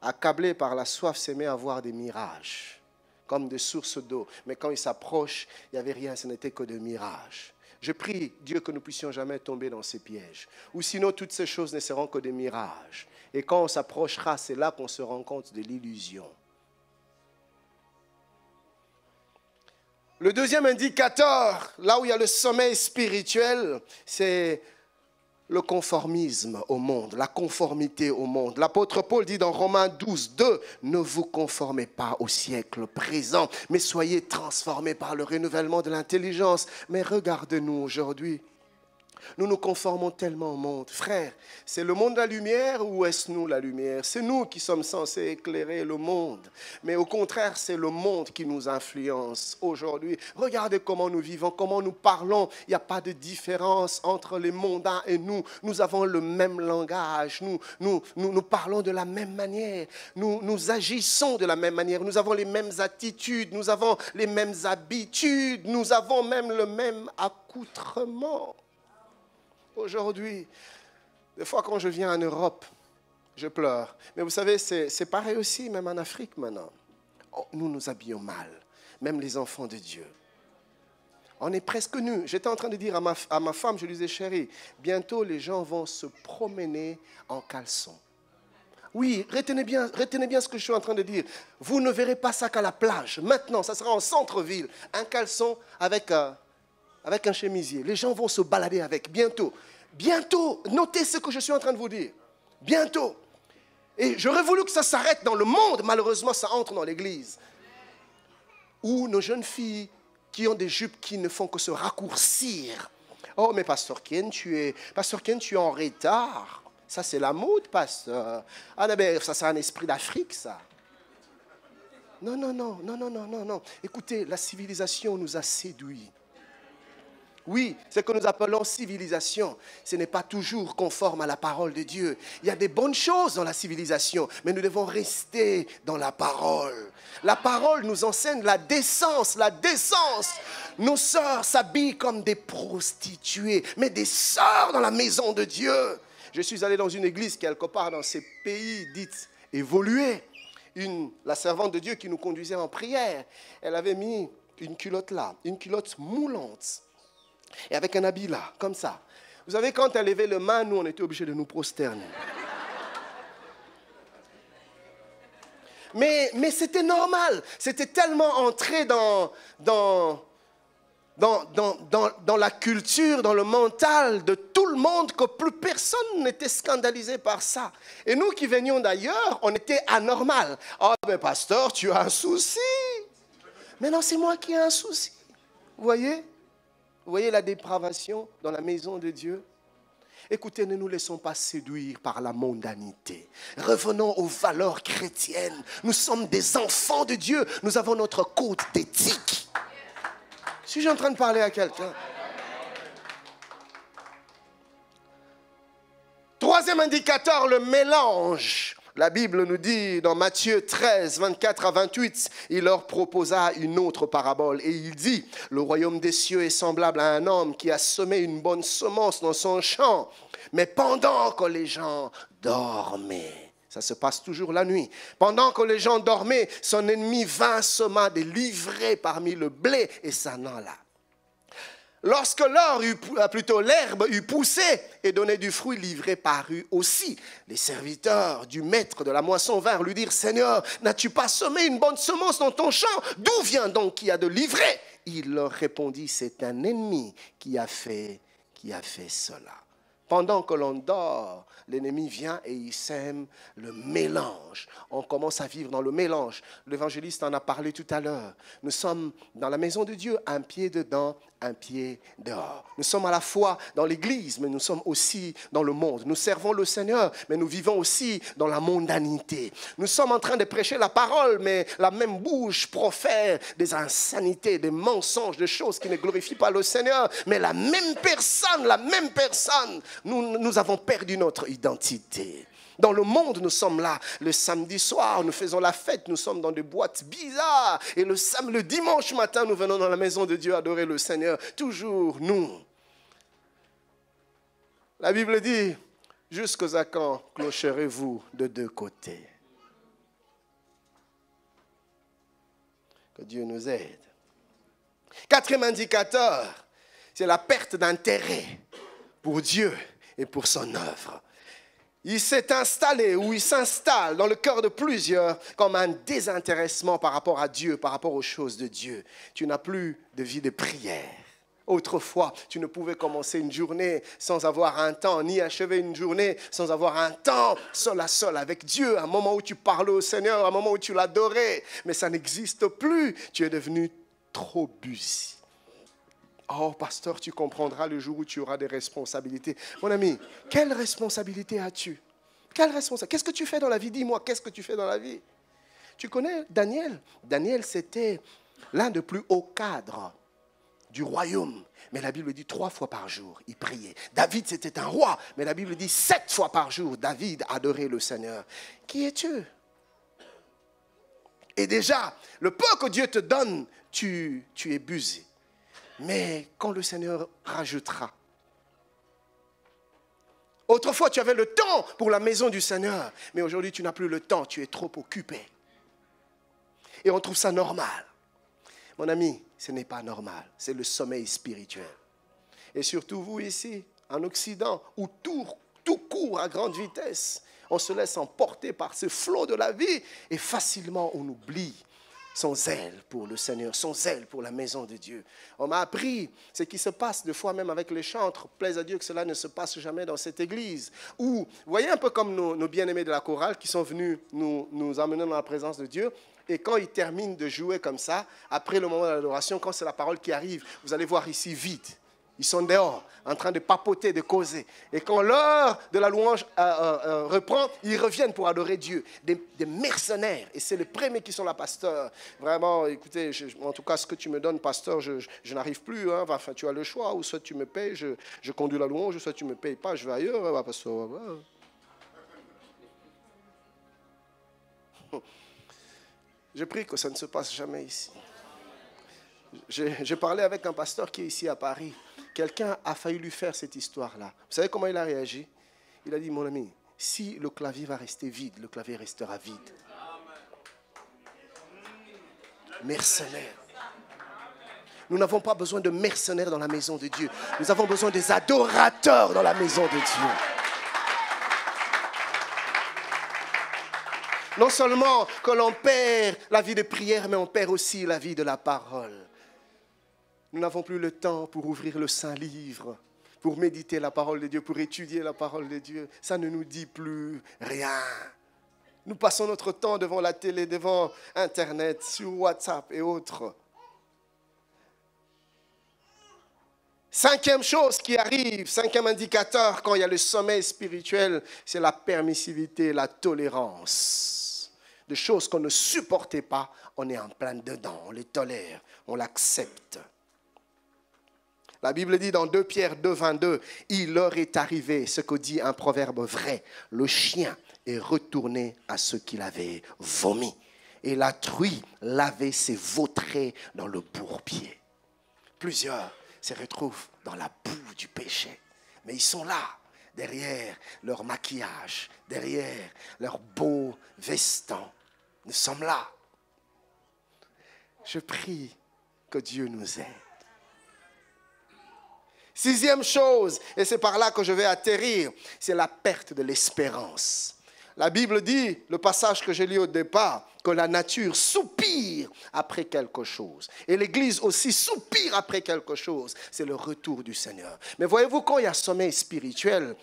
accablé par la soif, s'aimait à voir des mirages, comme des sources d'eau. Mais quand il s'approche, il n'y avait rien, ce n'était que des mirages. Je prie, Dieu, que nous puissions jamais tomber dans ces pièges. Ou sinon, toutes ces choses ne seront que des mirages. Et quand on s'approchera, c'est là qu'on se rend compte de l'illusion. Le deuxième indicateur, là où il y a le sommeil spirituel, c'est le conformisme au monde, la conformité au monde. L'apôtre Paul dit dans Romains douze, deux, « Ne vous conformez pas au siècle présent, mais soyez transformés par le renouvellement de l'intelligence. » Mais regarde-nous aujourd'hui. Nous nous conformons tellement au monde. Frère, c'est le monde la lumière ou est-ce nous la lumière? C'est nous qui sommes censés éclairer le monde. Mais au contraire, c'est le monde qui nous influence aujourd'hui. Regardez comment nous vivons, comment nous parlons. Il n'y a pas de différence entre les mondains et nous. Nous avons le même langage. Nous, nous, nous, nous parlons de la même manière. Nous, nous agissons de la même manière. Nous avons les mêmes attitudes. Nous avons les mêmes habitudes. Nous avons même le même accoutrement. Aujourd'hui, des fois quand je viens en Europe, je pleure. Mais vous savez, c'est pareil aussi, même en Afrique maintenant. Nous nous habillons mal, même les enfants de Dieu. On est presque nus. J'étais en train de dire à ma, à ma femme, je lui disais, chérie, bientôt les gens vont se promener en caleçon. Oui, retenez bien, retenez bien ce que je suis en train de dire. Vous ne verrez pas ça qu'à la plage. Maintenant, ça sera en centre-ville. Un caleçon avec... Euh, avec un chemisier. Les gens vont se balader avec, bientôt. Bientôt, notez ce que je suis en train de vous dire. Bientôt. Et j'aurais voulu que ça s'arrête dans le monde, malheureusement, ça entre dans l'église. Où nos jeunes filles qui ont des jupes qui ne font que se raccourcir. Oh, mais Pastor Ken, tu es, Pastor Ken, tu es en retard. Ça, c'est la mode, pasteur. Ah, non, mais ça, c'est un esprit d'Afrique, ça. Non, non, non, non, non, non, non, non. Écoutez, la civilisation nous a séduits. Oui, ce que nous appelons civilisation, ce n'est pas toujours conforme à la parole de Dieu. Il y a des bonnes choses dans la civilisation, mais nous devons rester dans la parole. La parole nous enseigne la décence, la décence. Nos sœurs s'habillent comme des prostituées, mais des sœurs dans la maison de Dieu. Je suis allé dans une église quelque part dans ces pays dits évolués. Une, la servante de Dieu qui nous conduisait en prière, elle avait mis une culotte là, une culotte moulante. Et avec un habit là, comme ça. Vous savez, quand elle levait le main, nous, on était obligés de nous prosterner. Mais, mais c'était normal. C'était tellement entré dans, dans, dans, dans, dans, dans la culture, dans le mental de tout le monde, que plus personne n'était scandalisé par ça. Et nous qui venions d'ailleurs, on était anormal. « Oh, mais pasteur, tu as un souci. » Mais non, c'est moi qui ai un souci. Vous voyez ? Vous voyez la dépravation dans la maison de Dieu? Écoutez, ne nous laissons pas séduire par la mondanité. Revenons aux valeurs chrétiennes. Nous sommes des enfants de Dieu. Nous avons notre code d'éthique. Suis-je en train de parler à quelqu'un? Troisième indicateur, le mélange. La Bible nous dit dans Matthieu treize, vingt-quatre à vingt-huit, il leur proposa une autre parabole et il dit, « Le royaume des cieux est semblable à un homme qui a semé une bonne semence dans son champ, mais pendant que les gens dormaient. » Ça se passe toujours la nuit. Pendant que les gens dormaient, son ennemi vint sema des livrées parmi le blé et ça n'enla. Lorsque l'or, plutôt l'herbe, eut poussé et donné du fruit, l'ivrée parut aussi. Les serviteurs du maître de la moisson vinrent lui dire, « Seigneur, n'as-tu pas semé une bonne semence dans ton champ? D'où vient donc qui a de l'ivrée ?» Il leur répondit, « C'est un ennemi qui a fait, qui a fait cela. » Pendant que l'on dort, l'ennemi vient et il sème le mélange. On commence à vivre dans le mélange. L'évangéliste en a parlé tout à l'heure. Nous sommes dans la maison de Dieu, un pied dedans, un pied dehors. Nous sommes à la fois dans l'église, mais nous sommes aussi dans le monde. Nous servons le Seigneur, mais nous vivons aussi dans la mondanité. Nous sommes en train de prêcher la parole, mais la même bouche profère des insanités, des mensonges, des choses qui ne glorifient pas le Seigneur. Mais la même personne, la même personne... Nous, nous avons perdu notre identité. Dans le monde, nous sommes là. Le samedi soir, nous faisons la fête. Nous sommes dans des boîtes bizarres. Et le, sam le dimanche matin, nous venons dans la maison de Dieu adorer le Seigneur. Toujours nous. La Bible dit, « Jusqu'aux à quand clocherez-vous de deux côtés ?» Que Dieu nous aide. Quatrième indicateur, c'est la perte d'intérêt pour Dieu et pour son œuvre. Il s'est installé ou il s'installe dans le cœur de plusieurs comme un désintéressement par rapport à Dieu, par rapport aux choses de Dieu. Tu n'as plus de vie de prière. Autrefois, tu ne pouvais commencer une journée sans avoir un temps, ni achever une journée sans avoir un temps seul à seul avec Dieu, un moment où tu parlais au Seigneur, un moment où tu l'adorais. Mais ça n'existe plus. Tu es devenu trop busy. Oh, pasteur, tu comprendras le jour où tu auras des responsabilités. Mon ami, quelle responsabilité as-tu? Quelle responsabilité? Qu'est-ce que tu fais dans la vie? Dis-moi, qu'est-ce que tu fais dans la vie? Tu connais Daniel? Daniel, c'était l'un des plus hauts cadres du royaume. Mais la Bible dit trois fois par jour, il priait. David, c'était un roi. Mais la Bible dit sept fois par jour, David adorait le Seigneur. Qui es-tu? Et déjà, le peu que Dieu te donne, tu, tu es busé. Mais quand le Seigneur rajoutera. Autrefois, tu avais le temps pour la maison du Seigneur. Mais aujourd'hui, tu n'as plus le temps. Tu es trop occupé. Et on trouve ça normal. Mon ami, ce n'est pas normal. C'est le sommeil spirituel. Et surtout, vous ici, en Occident, où tout, tout court à grande vitesse. On se laisse emporter par ce flot de la vie. Et facilement, on oublie son zèle pour le Seigneur, son zèle pour la maison de Dieu. On m'a appris ce qui se passe des fois même avec les chantres. Plaise à Dieu que cela ne se passe jamais dans cette église. Où, vous voyez, un peu comme nos, nos bien-aimés de la chorale qui sont venus nous, nous emmener dans la présence de Dieu. Et quand ils terminent de jouer comme ça, après le moment de l'adoration, quand c'est la parole qui arrive, vous allez voir ici vide. Ils sont dehors, en train de papoter, de causer. Et quand l'heure de la louange euh, euh, reprend, ils reviennent pour adorer Dieu. Des, des mercenaires. Et c'est les premiers qui sont là, pasteur. Vraiment, écoutez, je, en tout cas, ce que tu me donnes, pasteur, je, je, je n'arrive plus. Hein. Enfin, tu as le choix. Ou soit tu me payes, je, je conduis la louange. Ou soit tu ne me payes pas, je vais ailleurs. Hein, pasteur. Je prie que ça ne se passe jamais ici. J'ai parlé avec un pasteur qui est ici à Paris. Quelqu'un a failli lui faire cette histoire-là. Vous savez comment il a réagi? Il a dit, mon ami, si le clavier va rester vide, le clavier restera vide. Mercenaires. Nous n'avons pas besoin de mercenaires dans la maison de Dieu. Nous avons besoin des adorateurs dans la maison de Dieu. Non seulement que l'on perd la vie de prière, mais on perd aussi la vie de la parole. Nous n'avons plus le temps pour ouvrir le Saint-Livre, pour méditer la parole de Dieu, pour étudier la parole de Dieu. Ça ne nous dit plus rien. Nous passons notre temps devant la télé, devant Internet, sur WhatsApp et autres. Cinquième chose qui arrive, cinquième indicateur quand il y a le sommeil spirituel, c'est la permissivité, la tolérance. De choses qu'on ne supportait pas, on est en plein dedans, on les tolère, on l'accepte. La Bible dit dans deux Pierre deux, vingt-deux, « Il leur est arrivé, ce que dit un proverbe vrai, le chien est retourné à ce qu'il avait vomi, et la truie l'avait ses vautrés dans le bourbier. » Plusieurs se retrouvent dans la boue du péché, mais ils sont là. Derrière leur maquillage, derrière leur beau veston, nous sommes là. Je prie que Dieu nous aide. Sixième chose, et c'est par là que je vais atterrir, c'est la perte de l'espérance. La Bible dit, le passage que j'ai lu au départ, que la nature soupire après quelque chose. Et l'Église aussi soupire après quelque chose. C'est le retour du Seigneur. Mais voyez-vous, quand il y a sommeil spirituel,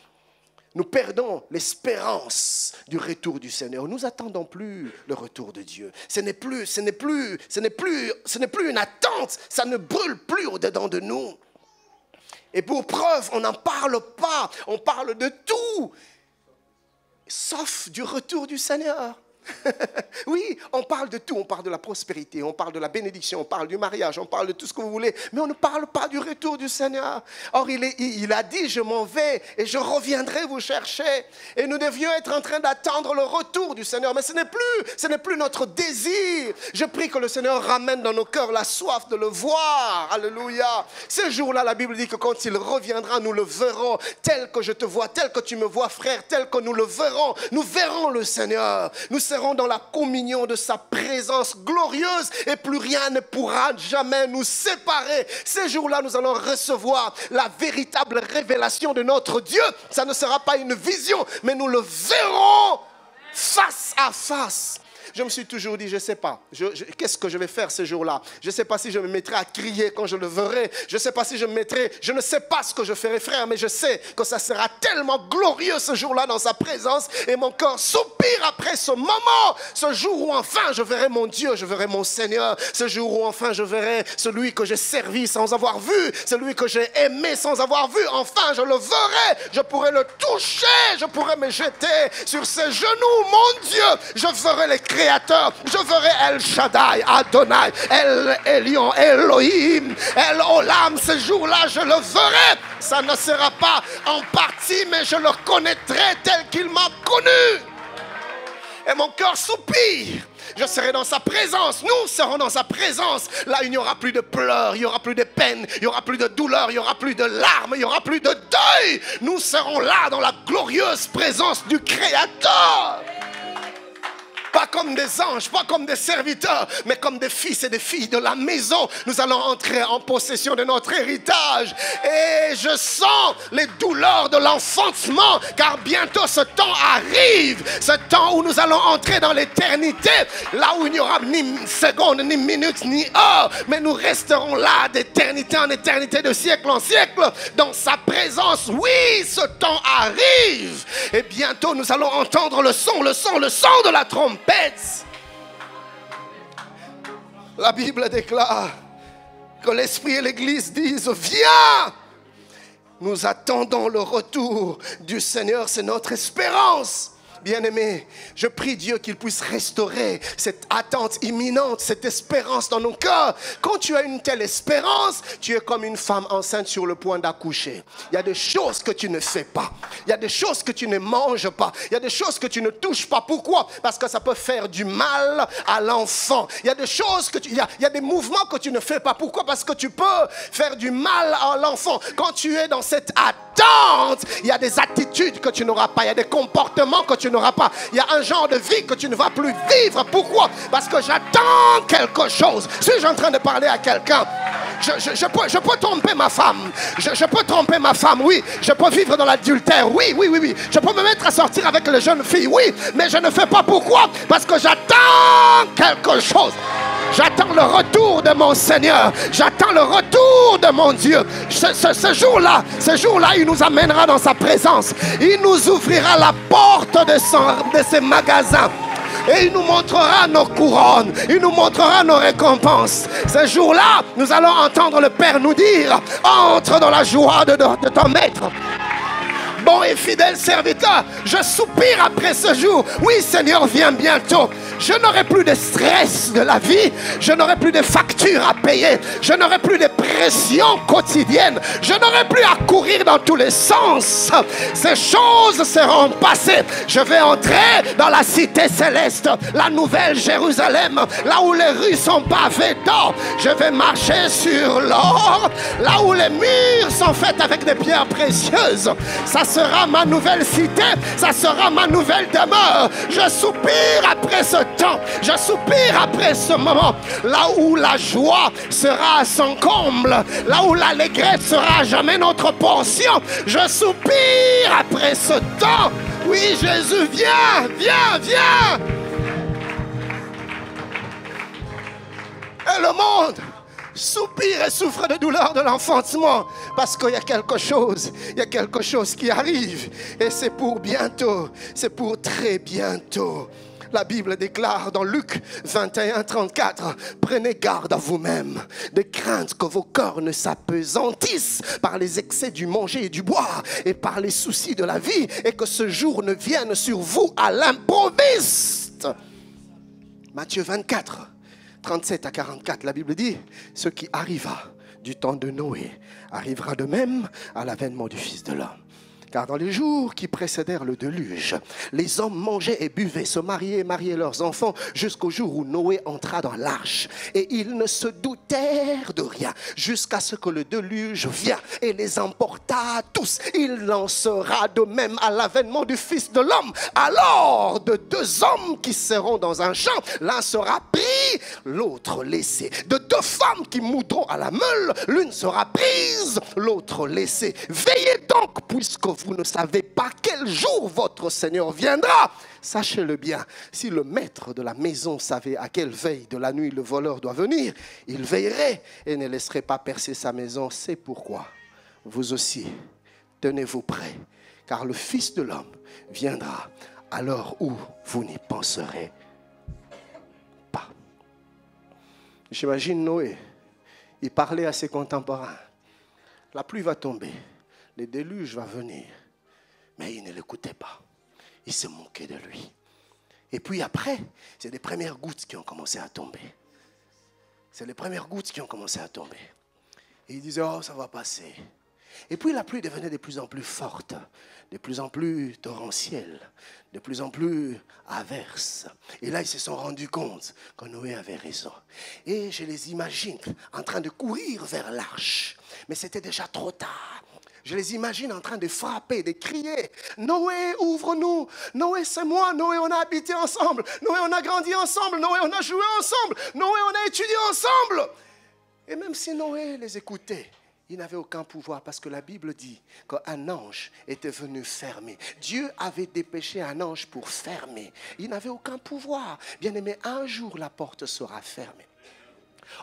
nous perdons l'espérance du retour du Seigneur. Nous n'attendons plus le retour de Dieu. Ce n'est plus, ce n'est plus, ce n'est plus, ce n'est plus une attente. Ça ne brûle plus au-dedans de nous. Et pour preuve, on n'en parle pas. On parle de tout. Sauf du retour du Seigneur. Oui, on parle de tout. On parle de la prospérité, on parle de la bénédiction, on parle du mariage, on parle de tout ce que vous voulez. Mais on ne parle pas du retour du Seigneur. Or, il, est, il a dit, je m'en vais et je reviendrai vous chercher. Et nous devions être en train d'attendre le retour du Seigneur. Mais ce n'est plus, ce n'est plus notre désir. Je prie que le Seigneur ramène dans nos cœurs la soif de le voir. Alléluia. Ce jour-là, la Bible dit que quand il reviendra, nous le verrons tel que je te vois, tel que tu me vois, frère, tel que nous le verrons. Nous verrons le Seigneur. Nous serons dans la communion de sa présence glorieuse et plus rien ne pourra jamais nous séparer. Ces jours-là, nous allons recevoir la véritable révélation de notre Dieu. Ça ne sera pas une vision, mais nous le verrons face à face. Je me suis toujours dit, je ne sais pas, qu'est-ce que je vais faire ce jour-là? Je ne sais pas si je me mettrai à crier quand je le verrai. Je ne sais pas si je me mettrai, je ne sais pas ce que je ferai, frère, mais je sais que ça sera tellement glorieux ce jour-là dans sa présence. Et mon cœur soupire après ce moment, ce jour où enfin je verrai mon Dieu, je verrai mon Seigneur. Ce jour où enfin je verrai celui que j'ai servi sans avoir vu, celui que j'ai aimé sans avoir vu. Enfin, je le verrai, je pourrai le toucher, je pourrai me jeter sur ses genoux. Mon Dieu, je verrai les créateurs, je verrai El Shaddai, Adonai, El Elyon, Elohim, El Olam. Ce jour-là, je le verrai. Ça ne sera pas en partie, mais je le connaîtrai tel qu'il m'a connu. Et mon cœur soupire. Je serai dans sa présence, nous serons dans sa présence. Là, il n'y aura plus de pleurs, il n'y aura plus de peine, il n'y aura plus de douleur, il n'y aura plus de larmes, il n'y aura plus de deuil. Nous serons là dans la glorieuse présence du Créateur. Pas comme des anges, pas comme des serviteurs, mais comme des fils et des filles de la maison. Nous allons entrer en possession de notre héritage. Et je sens les douleurs de l'enfantement, car bientôt ce temps arrive. Ce temps où nous allons entrer dans l'éternité, là où il n'y aura ni seconde, ni minute, ni heure. Mais nous resterons là d'éternité en éternité, de siècle en siècle, dans sa présence. Oui, ce temps arrive. Et bientôt nous allons entendre le son, le son, le son de la trompe. La Bible déclare que l'Esprit et l'Église disent « Viens !» Nous attendons le retour du Seigneur, c'est notre espérance. Bien-aimés, je prie Dieu qu'il puisse restaurer cette attente imminente, cette espérance dans nos cœurs. Quand tu as une telle espérance, tu es comme une femme enceinte sur le point d'accoucher. Il y a des choses que tu ne fais pas. Il y a des choses que tu ne manges pas. Il y a des choses que tu ne touches pas. Pourquoi? Parce que ça peut faire du mal à l'enfant. Il y a des choses que tu... Il y a, il y a des mouvements que tu ne fais pas. Pourquoi? Parce que tu peux faire du mal à l'enfant. Quand tu es dans cette attente, il y a des attitudes que tu n'auras pas. Il y a des comportements que tu n'aura pas. Il y a un genre de vie que tu ne vas plus vivre. Pourquoi? Parce que j'attends quelque chose. Suis-je en train de parler à quelqu'un? Je, je, je, peux, je peux tromper ma femme. Je, je peux tromper ma femme, oui. Je peux vivre dans l'adultère, oui, oui, oui, oui. Je peux me mettre à sortir avec les jeunes filles, oui. Mais je ne fais pas. Pourquoi? Parce que j'attends quelque chose. J'attends le retour de mon Seigneur. J'attends le retour de mon Dieu. Ce, ce, ce jour-là, ce jour-là, il nous amènera dans sa présence. Il nous ouvrira la porte de, son, de ses magasins. Et il nous montrera nos couronnes. Il nous montrera nos récompenses. Ce jour-là, nous allons entendre le Père nous dire « Entre dans la joie de, de, de ton maître. » Bon et fidèle serviteur, je soupire après ce jour. Oui, Seigneur, viens bientôt. Je n'aurai plus de stress de la vie. Je n'aurai plus de factures à payer. Je n'aurai plus de pression quotidienne. Je n'aurai plus à courir dans tous les sens. Ces choses seront passées. Je vais entrer dans la cité céleste, la nouvelle Jérusalem, là où les rues sont pavées d'or. Je vais marcher sur l'or, là où les murs sont faits avec des pierres précieuses. Ça Ça sera ma nouvelle cité, ça sera ma nouvelle demeure. Je soupire après ce temps, je soupire après ce moment, là où la joie sera à son comble, là où l'allégresse sera à jamais notre portion. Je soupire après ce temps. Oui, Jésus, viens, viens, viens. Et le monde soupire et souffre de douleur de l'enfantement parce qu'il y a quelque chose, il y a quelque chose qui arrive et c'est pour bientôt, c'est pour très bientôt. La Bible déclare dans Luc vingt et un, trente-quatre, « Prenez garde à vous-même de crainte que vos corps ne s'apesantissent par les excès du manger et du boire et par les soucis de la vie et que ce jour ne vienne sur vous à l'improviste. » Matthieu vingt-quatre, trente-sept à quarante-quatre, la Bible dit « Ce qui arriva du temps de Noé arrivera de même à l'avènement du Fils de l'homme. » Car dans les jours qui précédèrent le déluge, les hommes mangeaient et buvaient, se mariaient et mariaient leurs enfants jusqu'au jour où Noé entra dans l'arche. Et ils ne se doutèrent de rien jusqu'à ce que le déluge vienne et les emporta tous. Il en sera de même à l'avènement du Fils de l'homme. Alors de deux hommes qui seront dans un champ, l'un sera pris, l'autre laissé. De deux femmes qui moudront à la meule, l'une sera prise, l'autre laissée. Veillez donc puisque vous ne savez pas pas quel jour votre Seigneur viendra. Sachez-le bien, si le maître de la maison savait à quelle veille de la nuit le voleur doit venir, il veillerait et ne laisserait pas percer sa maison. C'est pourquoi vous aussi, tenez-vous prêts, car le Fils de l'homme viendra à l'heure où vous n'y penserez pas. J'imagine Noé, il parlait à ses contemporains. La pluie va tomber, le déluge va venir. Mais il ne l'écoutait pas. Il se moquait de lui. Et puis après, c'est les premières gouttes qui ont commencé à tomber. C'est les premières gouttes qui ont commencé à tomber. Et il disait, oh, ça va passer. Et puis la pluie devenait de plus en plus forte, de plus en plus torrentielle, de plus en plus averse. Et là, ils se sont rendus compte que Noé avait raison. Et je les imagine en train de courir vers l'arche. Mais c'était déjà trop tard. Je les imagine en train de frapper, de crier. Noé, ouvre-nous. Noé, c'est moi. Noé, on a habité ensemble. Noé, on a grandi ensemble. Noé, on a joué ensemble. Noé, on a étudié ensemble. Et même si Noé les écoutait, il n'avait aucun pouvoir parce que la Bible dit qu'un ange était venu fermer. Dieu avait dépêché un ange pour fermer. Il n'avait aucun pouvoir. Bien-aimé, un jour la porte sera fermée.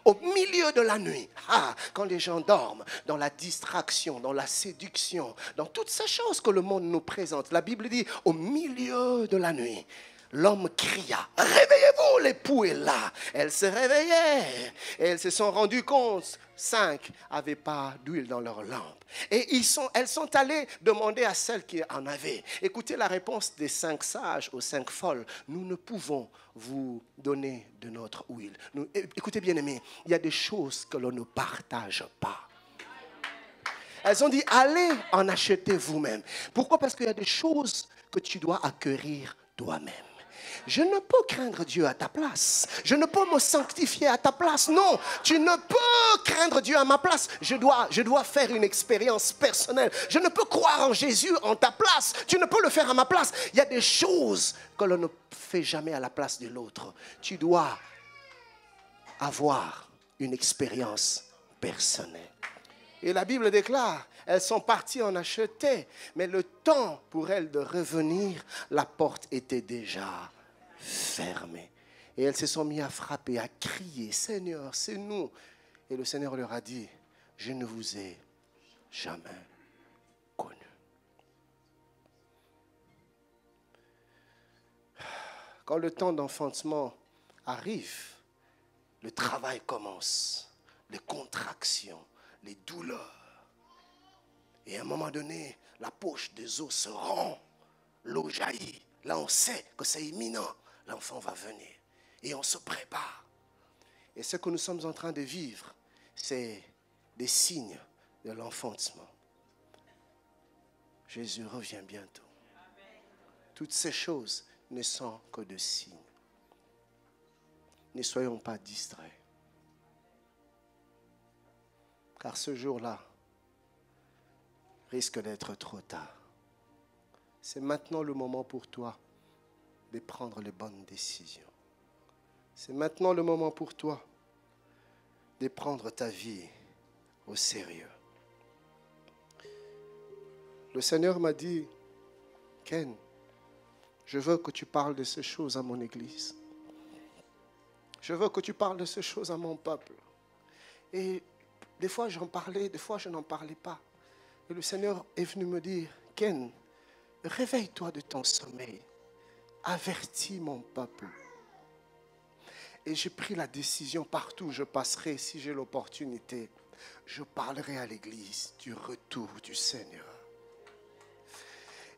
Au milieu de la nuit, ah, quand les gens dorment, dans la distraction, dans la séduction, dans toutes ces choses que le monde nous présente, la Bible dit, au milieu de la nuit, l'homme cria, « Réveillez-vous, l'époux est là !» Elles se réveillaient et elles se sont rendues compte. Cinq n'avaient pas d'huile dans leur lampe. Et ils sont, elles sont allées demander à celles qui en avaient. Écoutez la réponse des cinq sages aux cinq folles. Nous ne pouvons vous donner de notre huile. Nous, écoutez bien aimés, il y a des choses que l'on ne partage pas. Elles ont dit, allez en acheter vous-même. Pourquoi? Parce qu'il y a des choses que tu dois acquérir toi-même. Je ne peux craindre Dieu à ta place. Je ne peux me sanctifier à ta place. Non, tu ne peux craindre Dieu à ma place. Je dois, je dois faire une expérience personnelle. Je ne peux croire en Jésus en ta place. Tu ne peux le faire à ma place. Il y a des choses que l'on ne fait jamais à la place de l'autre. Tu dois avoir une expérience personnelle. Et la Bible déclare, elles sont parties en acheter, mais le temps pour elles de revenir, la porte était déjà fermée. Et elles se sont mises à frapper, à crier, « Seigneur, c'est nous !» Et le Seigneur leur a dit, « Je ne vous ai jamais connu. » Quand le temps d'enfantement arrive, le travail commence, les contractions, les douleurs. Et à un moment donné, la poche des os se rompt, l'eau jaillit. Là, on sait que c'est imminent. L'enfant va venir. Et on se prépare. Et ce que nous sommes en train de vivre, c'est des signes de l'enfantement. Jésus revient bientôt. Toutes ces choses ne sont que des signes. Ne soyons pas distraits. Car ce jour-là risque d'être trop tard. C'est maintenant le moment pour toi de prendre les bonnes décisions. C'est maintenant le moment pour toi de prendre ta vie au sérieux. Le Seigneur m'a dit, « Ken, je veux que tu parles de ces choses à mon église. Je veux que tu parles de ces choses à mon peuple. » Et des fois, j'en parlais, des fois, je n'en parlais pas. Et le Seigneur est venu me dire, « Ken, réveille-toi de ton sommeil. Avertis mon peuple. » Et j'ai pris la décision, partout où je passerai, si j'ai l'opportunité, je parlerai à l'église du retour du Seigneur.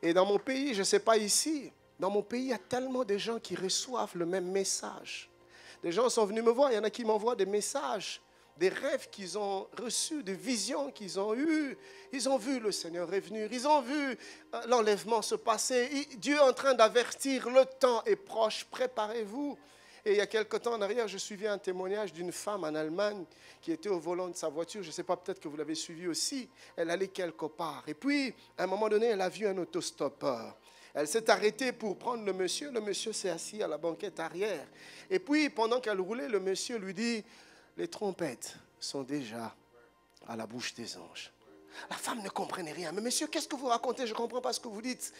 Et dans mon pays, je ne sais pas ici, dans mon pays, il y a tellement de gens qui reçoivent le même message. Des gens sont venus me voir, il y en a qui m'envoient des messages, des rêves qu'ils ont reçus, des visions qu'ils ont eues. Ils ont vu le Seigneur revenir, ils ont vu l'enlèvement se passer. Dieu est en train d'avertir, le temps est proche, préparez-vous. Et il y a quelque temps en arrière, je suivais un témoignage d'une femme en Allemagne qui était au volant de sa voiture. Je ne sais pas, peut-être que vous l'avez suivi aussi. Elle allait quelque part. Et puis, à un moment donné, elle a vu un autostoppeur. Elle s'est arrêtée pour prendre le monsieur. Le monsieur s'est assis à la banquette arrière. Et puis, pendant qu'elle roulait, le monsieur lui dit, « Les trompettes sont déjà à la bouche des anges. La femme ne comprenait rien. Mais monsieur, qu'est-ce que vous racontez? Je ne comprends pas ce que vous dites.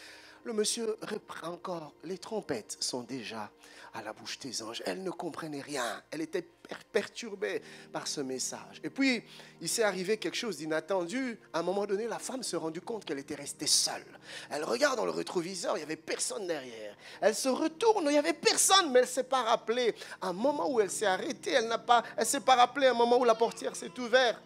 Le monsieur reprend encore. Les trompettes sont déjà à la bouche des anges. Elle ne comprenait rien. Elle était per- perturbée par ce message. Et puis, il s'est arrivé quelque chose d'inattendu. À un moment donné, la femme se rendue compte qu'elle était restée seule. Elle regarde dans le rétroviseur, il n'y avait personne derrière. Elle se retourne, il n'y avait personne, mais elle ne s'est pas rappelée. À un moment où elle s'est arrêtée, elle n'a pas, elle ne s'est pas rappelée à un moment où la portière s'est ouverte.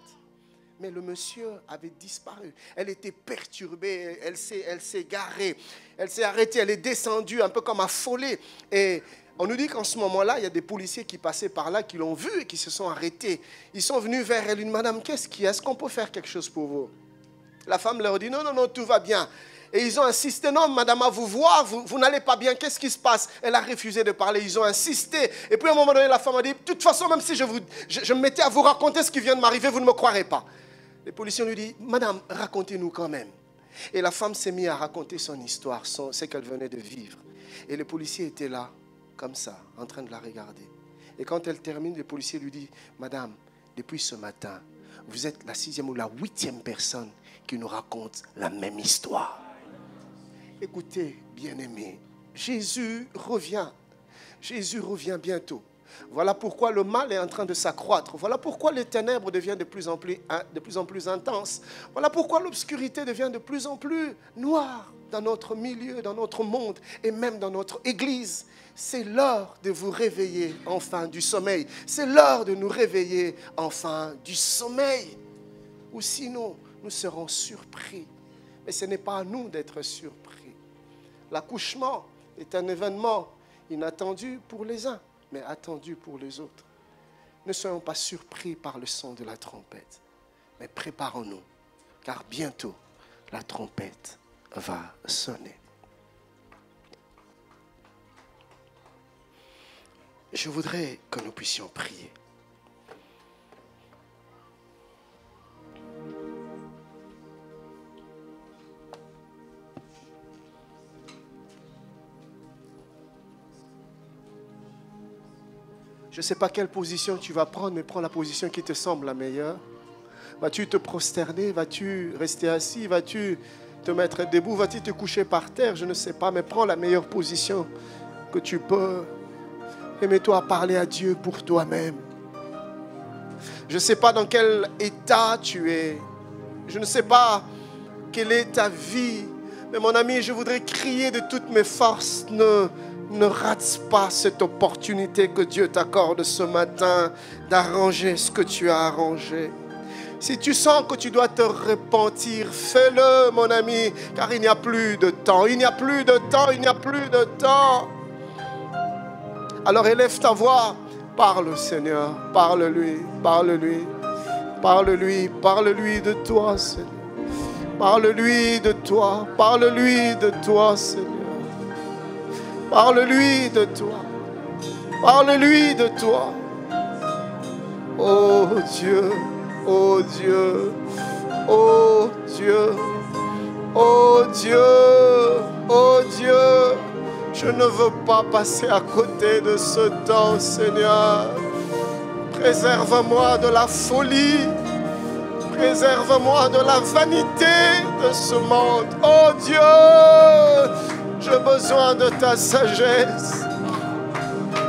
Mais le monsieur avait disparu. Elle était perturbée, elle s'est, elle s'est garée, elle s'est arrêtée, elle est descendue un peu comme affolée. Et on nous dit qu'en ce moment-là, il y a des policiers qui passaient par là, qui l'ont vue et qui se sont arrêtés. Ils sont venus vers elle, une madame, qu'est-ce qu'il y a? Est-ce qu'on peut faire quelque chose pour vous? La femme leur dit, non, non, non, tout va bien. Et ils ont insisté, non, madame, à vous voir, vous, vous n'allez pas bien, qu'est-ce qui se passe? Elle a refusé de parler, ils ont insisté. Et puis à un moment donné, la femme a dit, de toute façon, même si je, vous, je, je me mettais à vous raconter ce qui vient de m'arriver, vous ne me croirez pas. Les policiers lui disent, madame, racontez-nous quand même. Et la femme s'est mise à raconter son histoire, son, ce qu'elle venait de vivre. Et les policiers étaient là, comme ça, en train de la regarder. Et quand elle termine, les policiers lui disent, madame, depuis ce matin, vous êtes la sixième ou la huitième personne qui nous raconte la même histoire. Écoutez, bien-aimés, Jésus revient. Jésus revient bientôt. Voilà pourquoi le mal est en train de s'accroître. Voilà pourquoi les ténèbres deviennent de plus en plus, de plus, en plus intenses. Voilà pourquoi l'obscurité devient de plus en plus noire dans notre milieu, dans notre monde et même dans notre église. C'est l'heure de vous réveiller enfin du sommeil. C'est l'heure de nous réveiller enfin du sommeil. Ou sinon, nous serons surpris. Mais ce n'est pas à nous d'être surpris. L'accouchement est un événement inattendu pour les uns, mais attendu pour les autres. Ne soyons pas surpris par le son de la trompette, mais préparons-nous, car bientôt la trompette va sonner. Je voudrais que nous puissions prier. Je ne sais pas quelle position tu vas prendre, mais prends la position qui te semble la meilleure. Vas-tu te prosterner? Vas-tu rester assis? Vas-tu te mettre debout? Vas-tu te coucher par terre? Je ne sais pas, mais prends la meilleure position que tu peux. Et mets-toi à parler à Dieu pour toi-même. Je ne sais pas dans quel état tu es. Je ne sais pas quelle est ta vie. Mais mon ami, je voudrais crier de toutes mes forces, ne... Ne rate pas cette opportunité que Dieu t'accorde ce matin d'arranger ce que tu as arrangé. Si tu sens que tu dois te repentir, fais-le, mon ami, car il n'y a plus de temps, il n'y a plus de temps, il n'y a plus de temps. Alors élève ta voix, parle Seigneur, parle-lui, parle-lui, parle-lui, parle-lui de toi, Seigneur. Parle-lui de toi, parle-lui de toi, Seigneur. Parle-lui de toi. Parle-lui de toi. Oh Dieu, oh Dieu, oh Dieu, oh Dieu, oh Dieu. Je ne veux pas passer à côté de ce temps, Seigneur. Préserve-moi de la folie. Préserve-moi de la vanité de ce monde. Oh Dieu! J'ai besoin de ta sagesse.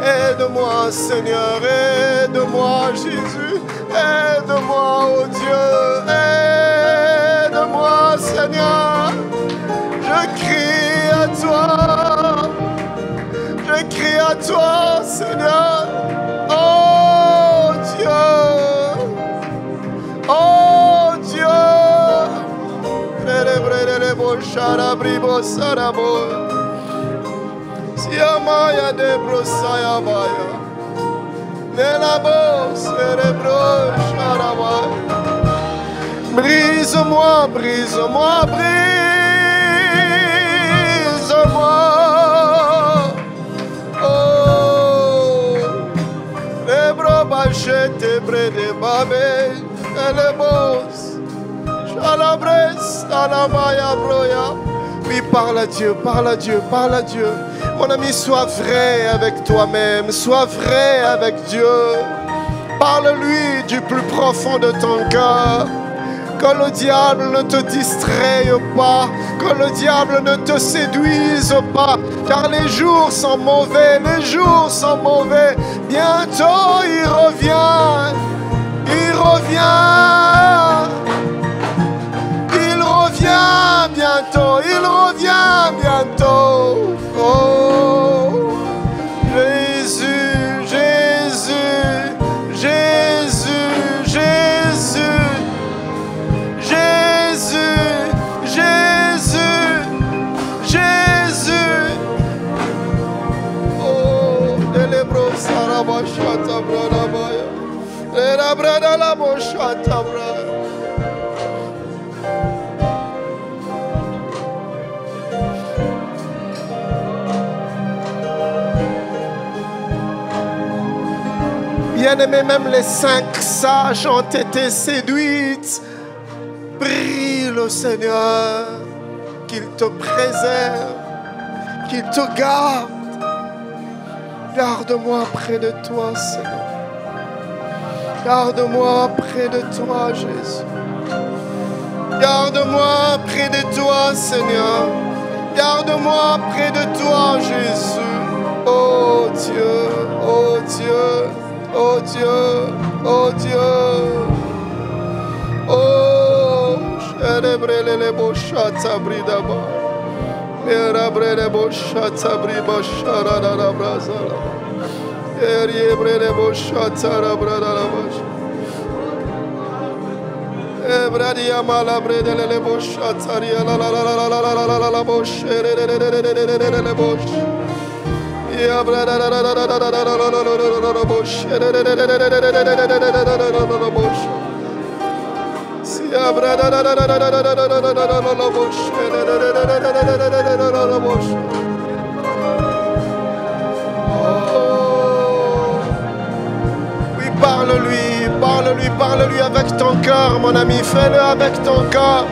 Aide-moi, Seigneur. Aide-moi, Jésus. Aide-moi, oh Dieu. Aide-moi, Seigneur. Je crie à toi. Je crie à toi, Seigneur. Oh Dieu. Oh Dieu. Yamaya de brosaya baya, nella bosse de brosharabaya. Brise-moi, brise-moi, brise-moi. Oh, les bras bachete près de babel, les bosses, chalabresse, chalabraya broya. Oui, parle à Dieu, parle à Dieu, parle à Dieu. Mon ami, sois vrai avec toi-même, sois vrai avec Dieu. Parle-lui du plus profond de ton cœur. Quand le diable ne te distraie pas, quand le diable ne te séduise pas, car les jours sont mauvais, les jours sont mauvais. Bientôt il revient, il revient, il revient bientôt, il revient bientôt. Oh, Jésus, Jésus, Jésus, Jésus, Jésus, Jésus, Jésus. Oh, Delebro Sarabashata Bradabaya, Delabra la Moshata Bradabaya. Bien-aimés, même les cinq sages ont été séduites. Prie le Seigneur qu'il te préserve, qu'il te garde. Garde-moi près de toi, Seigneur. Garde-moi près de toi, Jésus. Garde-moi près de toi, Seigneur. Garde-moi près de toi, Jésus. Oh Dieu, oh Dieu. Oh Dieu, oh Dieu, oh, chérébrele le bochata bridaba, chérébrele bochata bribashara da brazara, chérébrele bochata rabrada la bash, chérébrele amala bredele le bochata ria la la la la la la la la la bosh, chérébrele le bosh. Oui, parle-lui, parle-lui, parle-lui avec ton cœur, mon ami. Fais-le avec ton cœur.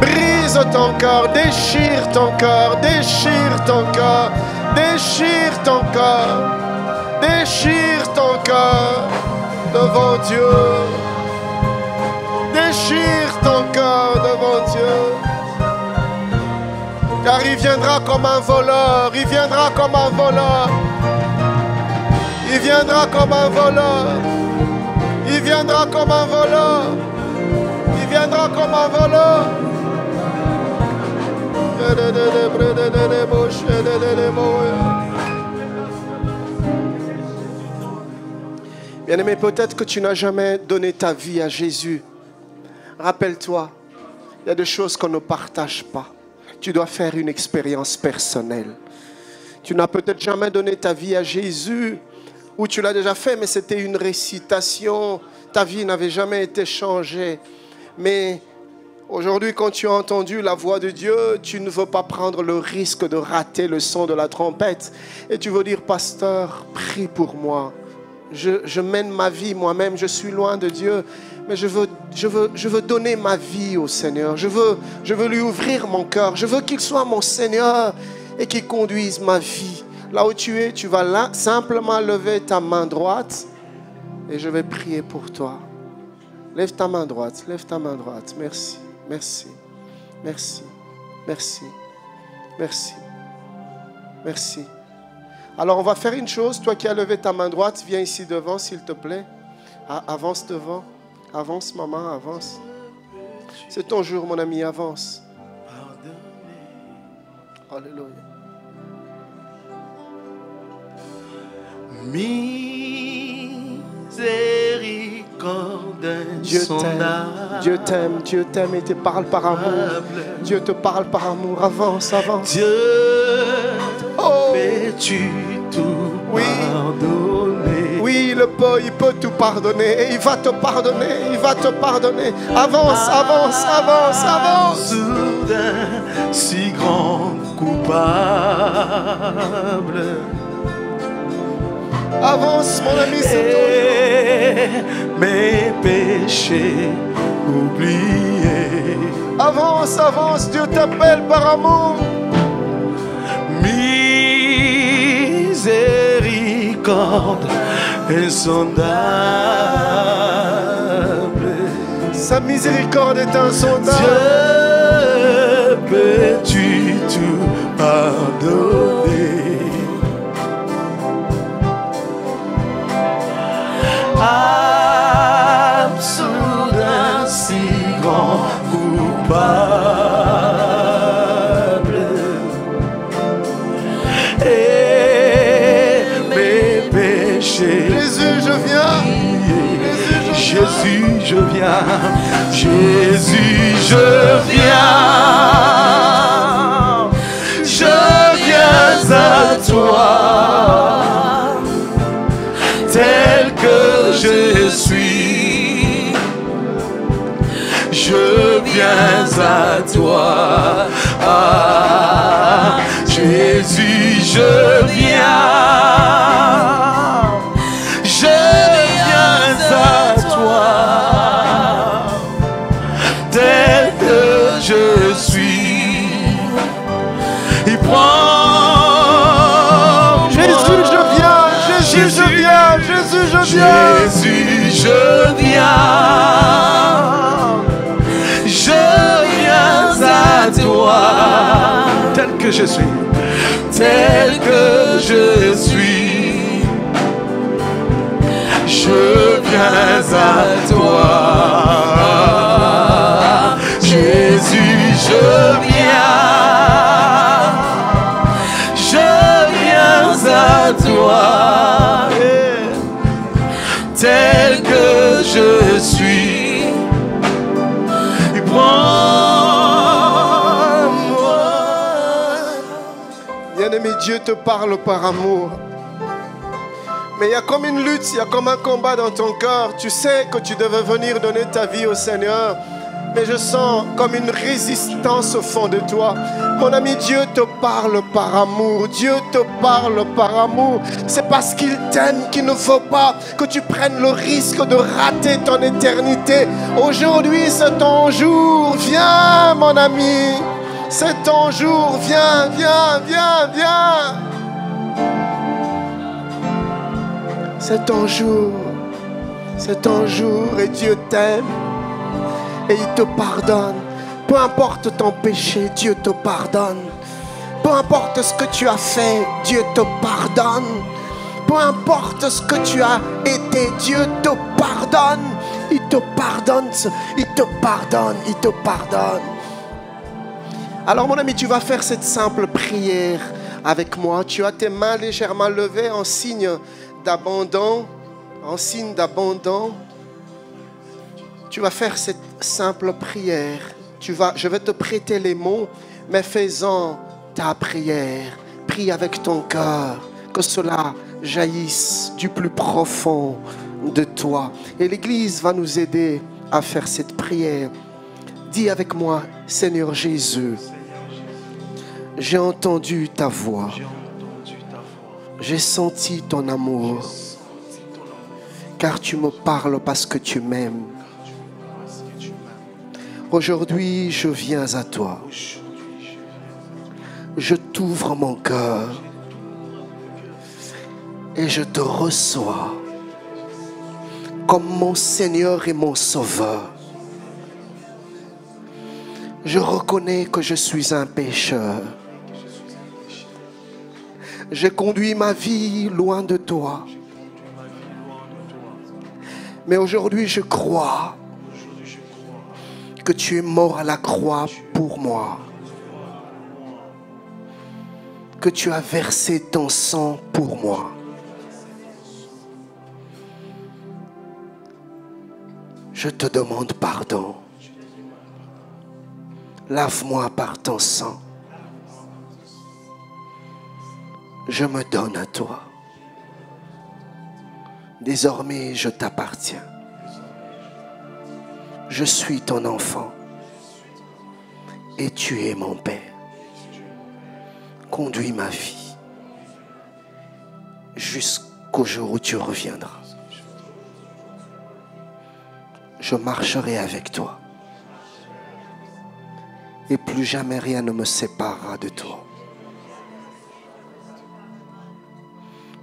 Brise ton cœur, déchire ton cœur, déchire ton cœur. Déchire ton cœur, déchire ton cœur devant Dieu. Déchire ton cœur devant Dieu. Car il viendra comme un voleur, il viendra comme un voleur. Il viendra comme un voleur, il viendra comme un voleur, il viendra comme un voleur. Bien-aimé, peut-être que tu n'as jamais donné ta vie à Jésus. Rappelle-toi, il y a des choses qu'on ne partage pas. Tu dois faire une expérience personnelle. Tu n'as peut-être jamais donné ta vie à Jésus, ou tu l'as déjà fait, mais c'était une récitation. Ta vie n'avait jamais été changée. Mais aujourd'hui, quand tu as entendu la voix de Dieu, tu ne veux pas prendre le risque de rater le son de la trompette. Et tu veux dire, pasteur, prie pour moi. Je, je mène ma vie moi-même, je suis loin de Dieu, mais je veux, je veux, je veux donner ma vie au Seigneur. Je veux, je veux lui ouvrir mon cœur. Je veux qu'il soit mon Seigneur et qu'il conduise ma vie. Là où tu es, tu vas là, simplement lever ta main droite et je vais prier pour toi. Lève ta main droite, lève ta main droite. Merci. Merci, merci, merci, merci, merci. Alors on va faire une chose, toi qui as levé ta main droite, viens ici devant s'il te plaît. Avance devant, avance maman, avance. C'est ton jour mon ami, avance. Alléluia. Dieu t'aime, Dieu t'aime, Dieu t'aime et te parle par amour. Dieu te parle par amour, avance, avance. Dieu, oh, peux-tu tout oui. pardonner? Oui, le peu, il peut tout pardonner et il va te pardonner, il va te pardonner. Avance, avance, avance, avance. Soudain, si grand coupable. Avance mon ami, c'est ton jour. Mes péchés oubliés. Avance, avance, Dieu t'appelle par amour. Miséricorde insondable. Sa miséricorde miséricorde est insondable. Dieu, peux-tu tout pardonner? Absous d'un si grand coupable, et mes péchés. Jésus, je viens. Jésus, je viens. Jésus, je viens. Je viens à toi, tel que je suis. Je viens à toi. Ah, Jésus, je viens. Je viens à toi. Je suis, il prend. Jésus, je viens. Jésus, Jésus, je viens. Jésus, je viens. Jésus, je viens. Je viens à toi, tel que je suis, tel que je suis. Je viens à toi. Jésus, je viens, je viens à toi, tel que je suis, et prends-moi. Bien-aimé, Dieu te parle par amour. Mais il y a comme une lutte, il y a comme un combat dans ton cœur. Tu sais que tu devais venir donner ta vie au Seigneur. Mais je sens comme une résistance au fond de toi. Mon ami, Dieu te parle par amour. Dieu te parle par amour. C'est parce qu'il t'aime qu'il ne faut pas que tu prennes le risque de rater ton éternité. Aujourd'hui, c'est ton jour. Viens, mon ami. C'est ton jour. Viens, viens, viens, viens. C'est ton jour. C'est ton jour et Dieu t'aime. Et il te pardonne. Peu importe ton péché, Dieu te pardonne. Peu importe ce que tu as fait, Dieu te pardonne. Peu importe ce que tu as été, Dieu te pardonne. Il te pardonne, il te pardonne, il te pardonne. Alors mon ami, tu vas faire cette simple prière avec moi. Tu as tes mains légèrement levées en signe d'abandon, en signe d'abandon. Tu vas faire cette simple prière. Tu vas, je vais te prêter les mots, mais fais-en ta prière. Prie avec ton cœur, que cela jaillisse du plus profond de toi. Et l'Église va nous aider à faire cette prière. Dis avec moi, Seigneur Jésus, j'ai entendu ta voix. J'ai senti ton amour, car tu me parles parce que tu m'aimes. Aujourd'hui, je viens à toi. Je t'ouvre mon cœur et je te reçois comme mon Seigneur et mon Sauveur. Je reconnais que je suis un pécheur. J'ai conduit ma vie loin de toi. Mais aujourd'hui, je crois que tu es mort à la croix pour moi, que tu as versé ton sang pour moi. Je te demande pardon. Lave-moi par ton sang. Je me donne à toi. Désormais, je t'appartiens. Je suis ton enfant et tu es mon Père. Conduis ma vie jusqu'au jour où tu reviendras. Je marcherai avec toi et plus jamais rien ne me séparera de toi.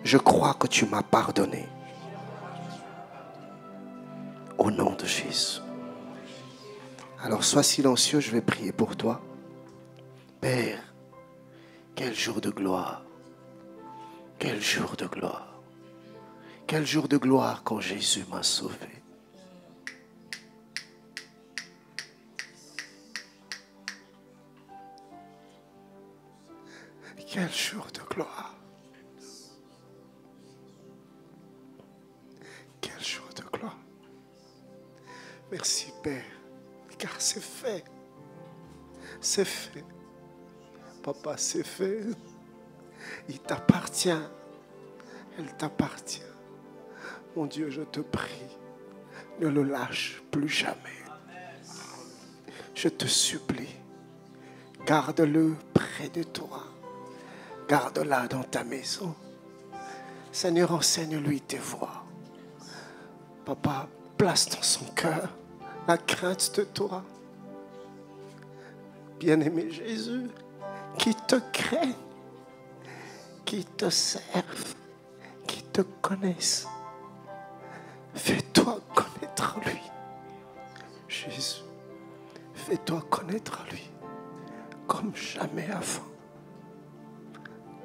Je crois que tu m'as pardonné. Au nom de Jésus. Alors sois silencieux, je vais prier pour toi. Père, quel jour de gloire, quel jour de gloire, quel jour de gloire quand Jésus m'a sauvé. Quel jour de gloire. Quel jour de gloire. Merci Père, car c'est fait. C'est fait. Papa, c'est fait. Il t'appartient. Elle t'appartient. Mon Dieu, je te prie, ne le lâche plus jamais. Je te supplie, garde-le près de toi. Garde-la dans ta maison. Seigneur, enseigne-lui tes voies. Papa, place dans son cœur la crainte de toi. Bien-aimé Jésus, qui te craigne, qui te serve, qui te connaisse. Fais-toi connaître en lui. Jésus, fais-toi connaître en lui comme jamais avant.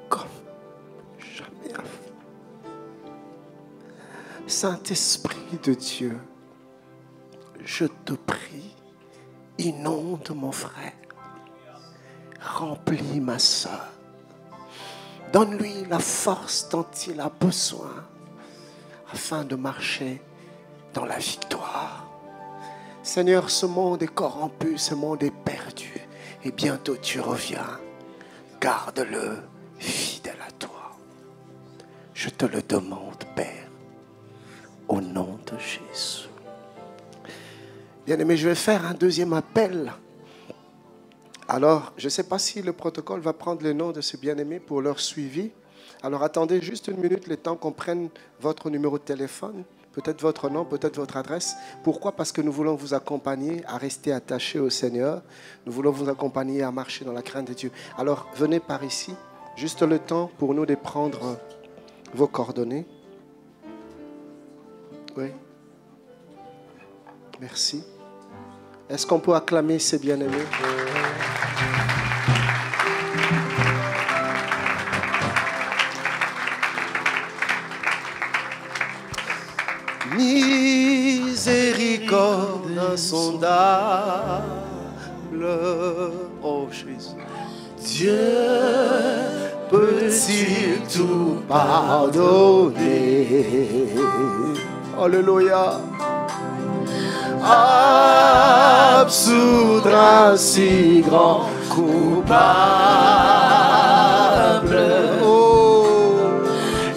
Comme jamais avant. Saint-Esprit de Dieu, je te prie, inonde mon frère, remplis ma sœur, donne-lui la force dont il a besoin afin de marcher dans la victoire. Seigneur, ce monde est corrompu, ce monde est perdu et bientôt tu reviens. Garde-le fidèle à toi. Je te le demande, Père, au nom de Jésus. Bien-aimé, je vais faire un deuxième appel. Alors, je ne sais pas si le protocole va prendre le nom de ces bien-aimés pour leur suivi. Alors, attendez juste une minute, le temps qu'on prenne votre numéro de téléphone, peut-être votre nom, peut-être votre adresse. Pourquoi? Parce que nous voulons vous accompagner à rester attachés au Seigneur. Nous voulons vous accompagner à marcher dans la crainte de Dieu. Alors, venez par ici. Juste le temps pour nous de prendre vos coordonnées. Oui. Merci. Est-ce qu'on peut acclamer ces bien-aimés? Miséricorde insondable, oh Jésus. Dieu, peut-il tout pardonner? Alléluia. Absoudre un si grand coupable. Oh.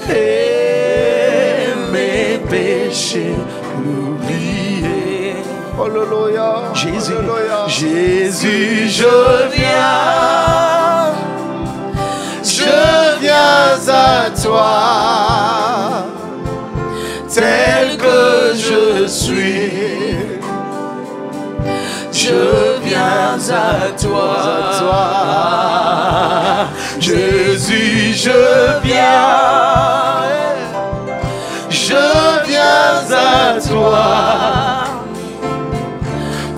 Et mes péchés oubliés. Alléluia. Jésus, Alléluia. Jésus, je viens. Je viens à toi, tel que je suis. Je viens à toi, Jésus, je viens. Je viens à toi,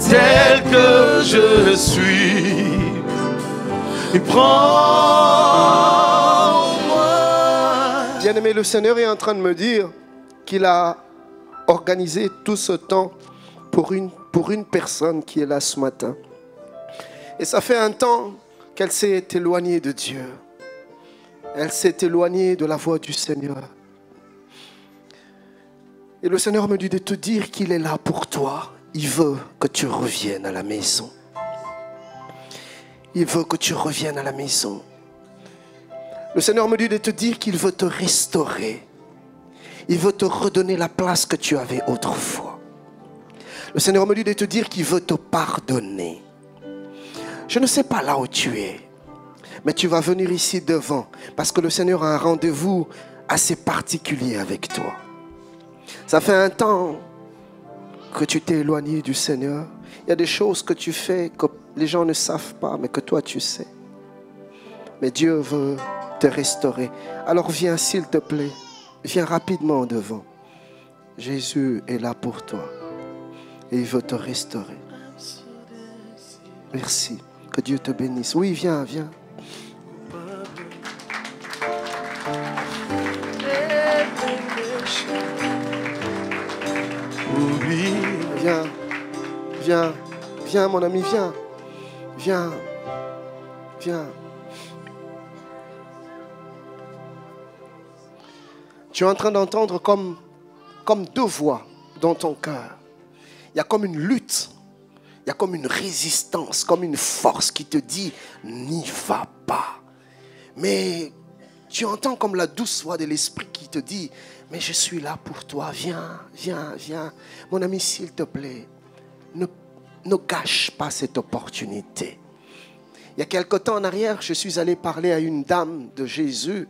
tel que je suis. Et prends-moi. Bien-aimé, le Seigneur est en train de me dire qu'il a organisé tout ce temps pour une, pour une personne qui est là ce matin. Et ça fait un temps qu'elle s'est éloignée de Dieu. Elle s'est éloignée de la voix du Seigneur. Et le Seigneur me dit de te dire qu'il est là pour toi. Il veut que tu reviennes à la maison. Il veut que tu reviennes à la maison. Le Seigneur me dit de te dire qu'il veut te restaurer. Il veut te redonner la place que tu avais autrefois. Le Seigneur me dit de te dire qu'il veut te pardonner. Je ne sais pas là où tu es, mais tu vas venir ici devant parce que le Seigneur a un rendez-vous assez particulier avec toi. Ça fait un temps que tu t'es éloigné du Seigneur. Il y a des choses que tu fais que les gens ne savent pas, mais que toi tu sais. Mais Dieu veut te restaurer. Alors viens s'il te plaît, viens rapidement devant. Jésus est là pour toi. Et il veut te restaurer. Merci. Que Dieu te bénisse. Oui, viens, viens. Viens, viens, viens mon ami, viens, viens, viens. Tu es en train d'entendre comme, comme deux voix dans ton cœur. Il y a comme une lutte, il y a comme une résistance, comme une force qui te dit « n'y va pas ». Mais tu entends comme la douce voix de l'esprit qui te dit « mais je suis là pour toi, viens, viens, viens ». Mon ami, s'il te plaît, ne, ne gâche pas cette opportunité. Il y a quelque temps en arrière, je suis allé parler à une dame de Jésus.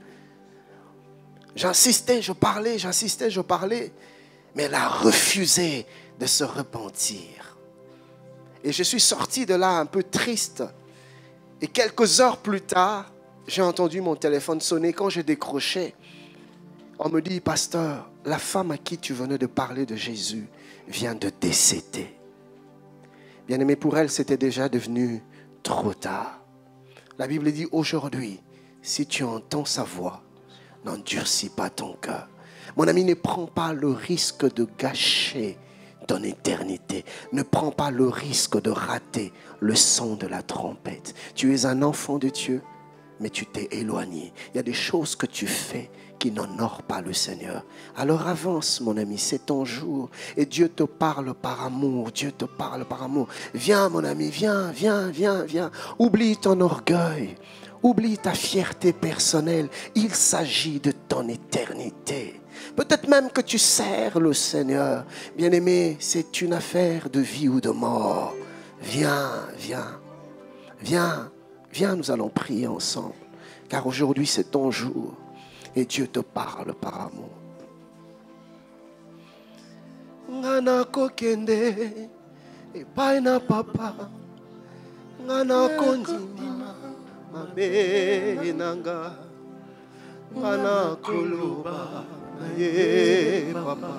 J'insistais, je parlais, j'insistais, je parlais. Mais elle a refusé de se repentir. Et je suis sorti de là un peu triste. Et quelques heures plus tard, j'ai entendu mon téléphone sonner. Quand j'ai décroché, on me dit, pasteur, la femme à qui tu venais de parler de Jésus vient de décéder. Bien-aimé, pour elle, c'était déjà devenu trop tard. La Bible dit, aujourd'hui, si tu entends sa voix, n'endurcis pas ton cœur. Mon ami, ne prends pas le risque de gâcher ton éternité. Ne prends pas le risque de rater le son de la trompette. Tu es un enfant de Dieu, mais tu t'es éloigné. Il y a des choses que tu fais qui n'honorent pas le Seigneur. Alors avance, mon ami, c'est ton jour. Et Dieu te parle par amour. Dieu te parle par amour. Viens, mon ami, viens, viens, viens, viens. Oublie ton orgueil. Oublie ta fierté personnelle. Il s'agit de ton éternité. Peut-être même que tu sers le Seigneur. Bien-aimé, c'est une affaire de vie ou de mort. Viens, viens, viens, viens, nous allons prier ensemble. Car aujourd'hui, c'est ton jour. Et Dieu te parle par amour. Ngana kokende, epai na papa. Ngana kondima, mabe nanga. Ngana kuluba, ye papa.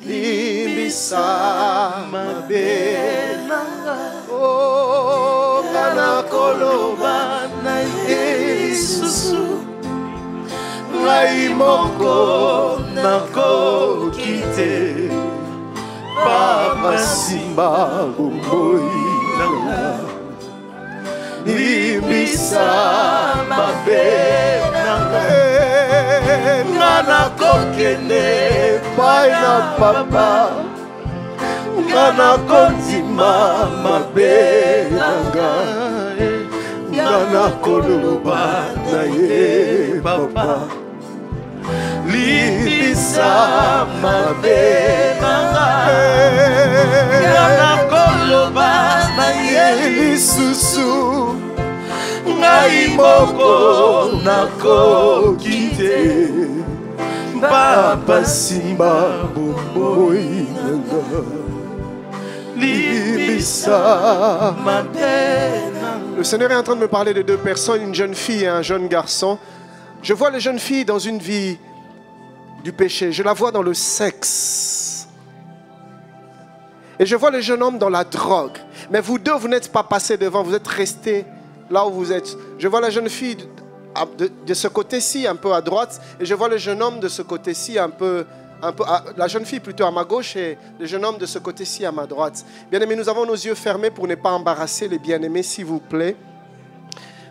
Limbisa, mabe nanga. Oh, ngana kuluba, na ye susu. Ngai moko nako kite Papa simba bomboi nanga Nimisa mabe nanga Ngana kokene paina papa Ngana kotima mabe nanga Ngana koloba na ye papa Libisa mabe nanga Ngana koloba na ye susu Ngai moko nako kite Papa simba bomboi nanga Libisa mabe nanga. Le Seigneur est en train de me parler de deux personnes, une jeune fille et un jeune garçon. Je vois la jeune fille dans une vie du péché. Je la vois dans le sexe. Et je vois le jeune homme dans la drogue. Mais vous deux, vous n'êtes pas passés devant. Vous êtes restés là où vous êtes. Je vois la jeune fille de, de, de ce côté-ci, un peu à droite. Et je vois le jeune homme de ce côté-ci, un peu... Un peu à, la jeune fille plutôt à ma gauche et le jeune homme de ce côté-ci à ma droite. Bien-aimés, nous avons nos yeux fermés pour ne pas embarrasser les bien-aimés, s'il vous plaît.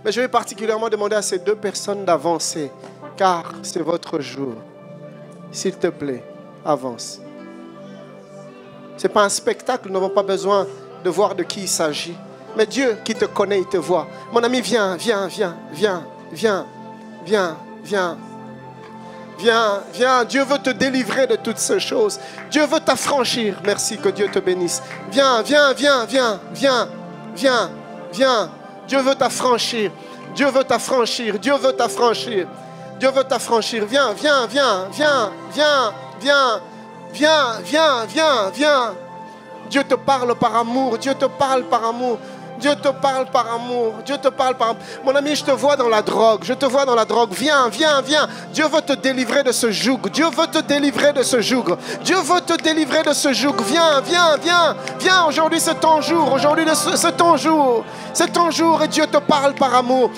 Mais je vais particulièrement demander à ces deux personnes d'avancer, car c'est votre jour. S'il te plaît, avance. Ce n'est pas un spectacle, nous n'avons pas besoin de voir de qui il s'agit. Mais Dieu qui te connaît, il te voit. Mon ami, viens, viens, viens, viens, viens, viens, viens. Viens, viens, Dieu veut te délivrer de toutes ces choses. Dieu veut t'affranchir. Merci, que Dieu te bénisse. Viens, viens, viens, viens, viens, viens, viens. Dieu veut t'affranchir. Dieu veut t'affranchir. Dieu veut t'affranchir. Dieu veut t'affranchir. Viens, viens, viens, viens, viens, viens, viens, viens, viens, viens. Dieu te parle par amour. Dieu te parle par amour. Dieu te parle par amour. Dieu te parle par amour. Mon ami, je te vois dans la drogue. Je te vois dans la drogue. Viens, viens, viens. Dieu veut te délivrer de ce joug. Dieu veut te délivrer de ce joug. Dieu veut te délivrer de ce joug. Viens, viens, viens. Viens, aujourd'hui c'est ton jour. Aujourd'hui c'est ton jour. C'est ton jour et Dieu te parle par amour.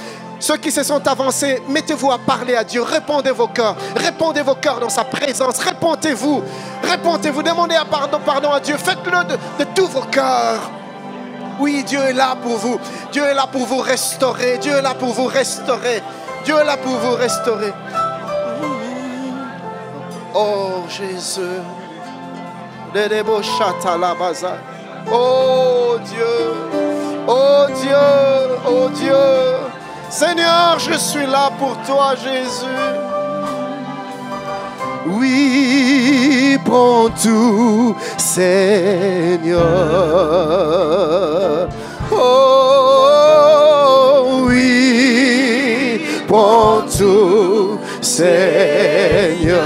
Ceux qui se sont avancés, mettez-vous à parler à Dieu. Répondez vos cœurs. Répondez vos cœurs dans sa présence. Répondez-vous. Répondez-vous. Demandez à pardon, pardon à Dieu. Faites-le de, de tous vos cœurs. Oui, Dieu est là pour vous. Dieu est là pour vous restaurer. Dieu est là pour vous restaurer. Dieu est là pour vous restaurer. Oh, Jésus. Oh, Dieu. Oh, Dieu. Oh, Dieu. Seigneur, je suis là pour toi, Jésus. Oui, prends tout, Seigneur. Oh, oui, prends tout, Seigneur.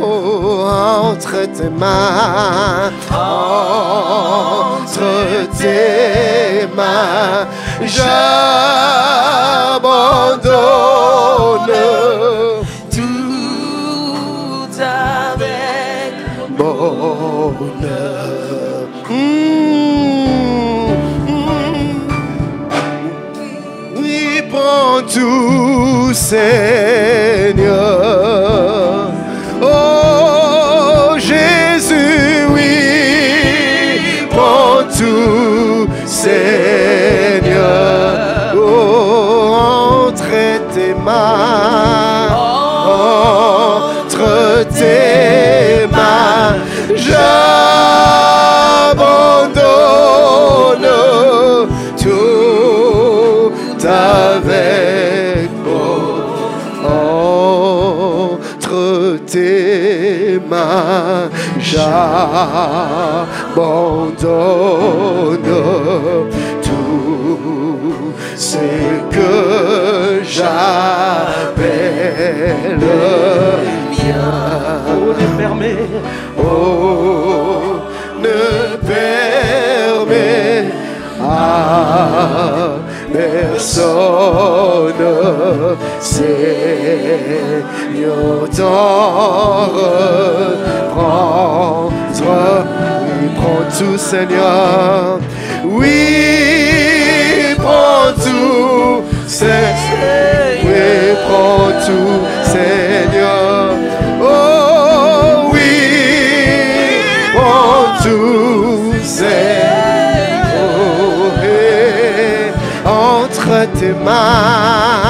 Oh, entre tes mains, entre tes mains, j'abandonne tout avec bonheur. Mmh, mmh. Oui, prends tout, Seigneur. Oh, Jésus, oui, prends tout, Seigneur. Oh, entre tes mains, entre tes mains, j'abandonne tout avec moi. Entre tes mains, j'abandonne tout ce que j'appelle bien. Oh, ne permets, oh, ne permets à personne, Seigneur, t'en reprendre. Oui, prends tout, Seigneur. Oui, prends tout, Seigneur. Oui, prends tout, Seigneur. Oh, oui, prends tout, Seigneur. Oh, hey, entre tes mains,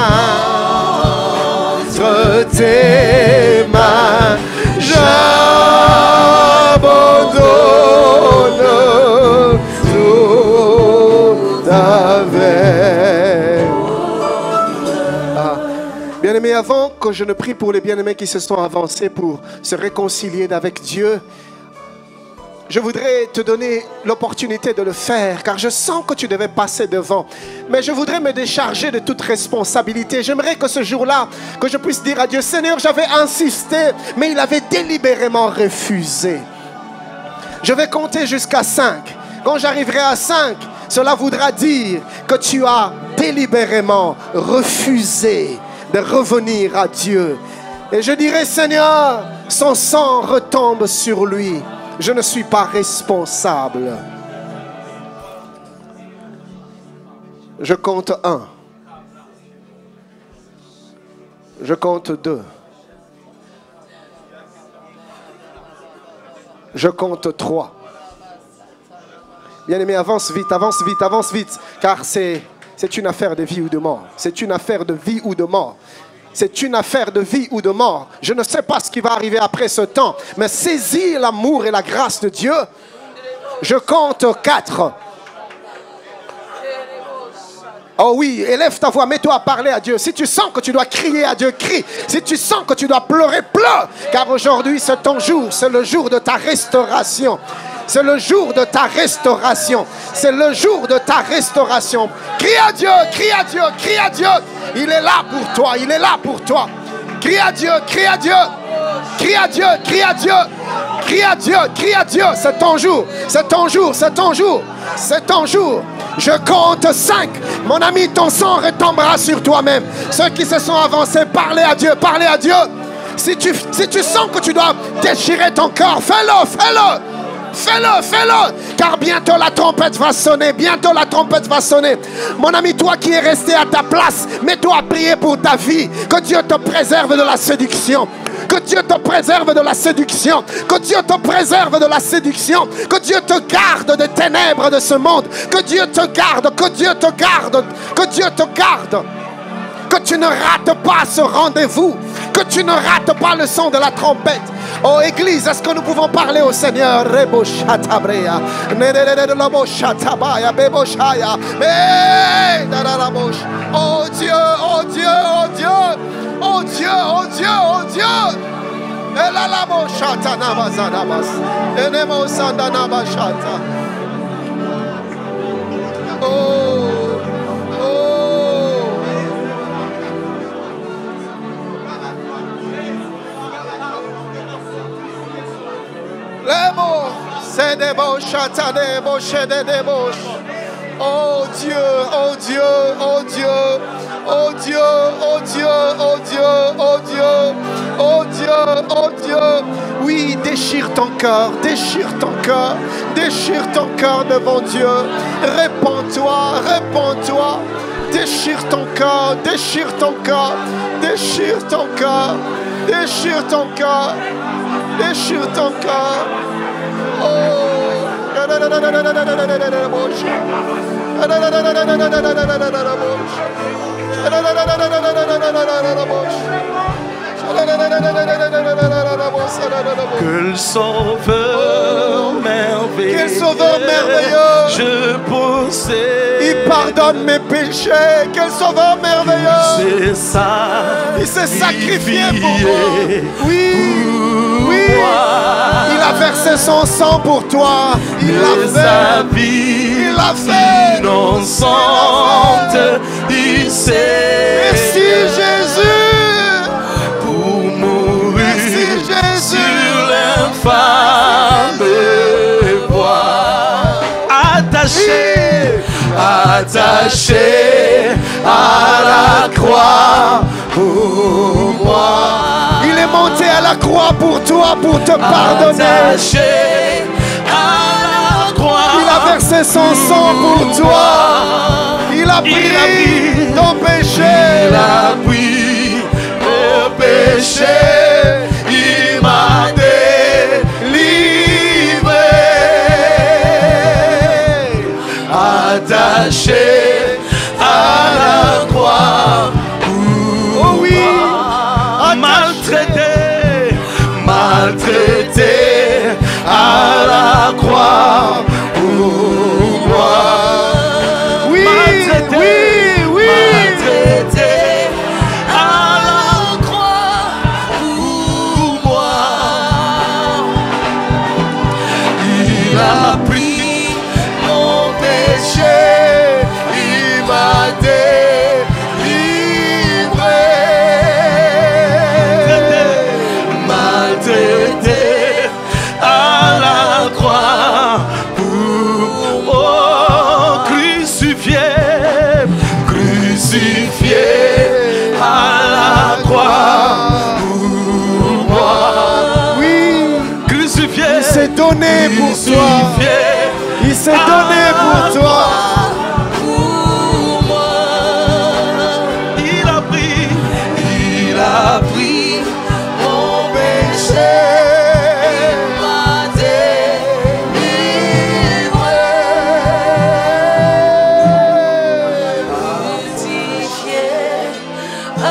entre tes mains, j'abandonne tout avec. Ah. Bien-aimés, avant que je ne prie pour les bien-aimés qui se sont avancés pour se réconcilier avec Dieu, je voudrais te donner l'opportunité de le faire, car je sens que tu devais passer devant. Mais je voudrais me décharger de toute responsabilité. J'aimerais que ce jour-là, que je puisse dire à Dieu, « Seigneur, j'avais insisté, mais il avait délibérément refusé. » Je vais compter jusqu'à cinq. Quand j'arriverai à cinq, cela voudra dire que tu as délibérément refusé de revenir à Dieu. Et je dirai, « Seigneur, son sang retombe sur lui. » Je ne suis pas responsable. Je compte un. Je compte deux. Je compte trois. Bien-aimés, avance vite, avance vite, avance vite. Car c'est une affaire de vie ou de mort. C'est une affaire de vie ou de mort. C'est une affaire de vie ou de mort. Je ne sais pas ce qui va arriver après ce temps, mais saisis l'amour et la grâce de Dieu. Je compte quatre. Oh oui, élève ta voix, mets-toi à parler à Dieu. Si tu sens que tu dois crier à Dieu, crie. Si tu sens que tu dois pleurer, pleure. Car aujourd'hui, c'est ton jour, c'est le jour de ta restauration. C'est le jour de ta restauration. C'est le jour de ta restauration. Crie à Dieu, crie à Dieu, crie à Dieu. Il est là pour toi, il est là pour toi. Crie à Dieu, crie à Dieu. Crie à Dieu, crie à Dieu. Crie à Dieu, crie à Dieu. C'est ton jour, c'est ton jour, c'est ton jour. C'est ton jour. Je compte cinq. Mon ami, ton sang retombera sur toi-même. Ceux qui se sont avancés, parlez à Dieu, parlez à Dieu. Si tu, si tu sens que tu dois déchirer ton corps, fais-le, fais-le, fais-le, fais-le. Car bientôt la trompette va sonner, bientôt la trompette va sonner. Mon ami, toi qui es resté à ta place, mets-toi à prier pour ta vie. Que Dieu te préserve de la séduction. Que Dieu te préserve de la séduction. Que Dieu te préserve de la séduction. Que Dieu te garde des ténèbres de ce monde. Que Dieu te garde, que Dieu te garde, que Dieu te garde. Que tu ne rates pas ce rendez-vous. Que tu ne rates pas le son de la trompette. Oh Église, est-ce que nous pouvons parler au Seigneur? Oh Dieu, oh Dieu, oh Dieu. Oh Dieu, oh Dieu, oh Dieu. Oh, oh. Oh Dieu, oh Dieu, oh Dieu. Oh Dieu, oh Dieu, oh Dieu, oh Dieu, oh Dieu, oh Dieu. Oui, déchire ton cœur, déchire ton cœur, déchire ton cœur devant Dieu. Répands-toi, répands-toi. Déchire ton cœur, déchire ton cœur, déchire ton cœur, déchire ton cœur, déchire ton cœur. Oh. Que le sauveur merveilleux, que le sauveur merveilleux, je possède. Il pardonne mes péchés. Que le sauveur merveilleux, il s'est sacrifié pour moi. Oui, oui. Il a versé son sang pour toi. Il l'a fait. Il l'a fait. Merci Jésus pour mourir. Merci Jésus sur l'infâme bois. Attaché, attaché à la croix pour moi. Il est monté à la croix pour toi, pour te pardonner. Attaché à la croix. Il a versé son sang pour toi. Il a pris ton péché. Il a pris mon péché. Il m'a délivré. Attaché à la croix. Oh oui. Maltraité. Maltraité à la croix. Pour toi. Il s'est donné pour toi. Pour moi. Il a pris. Il a pris mon péché. Il m'a délivré. Crucifié à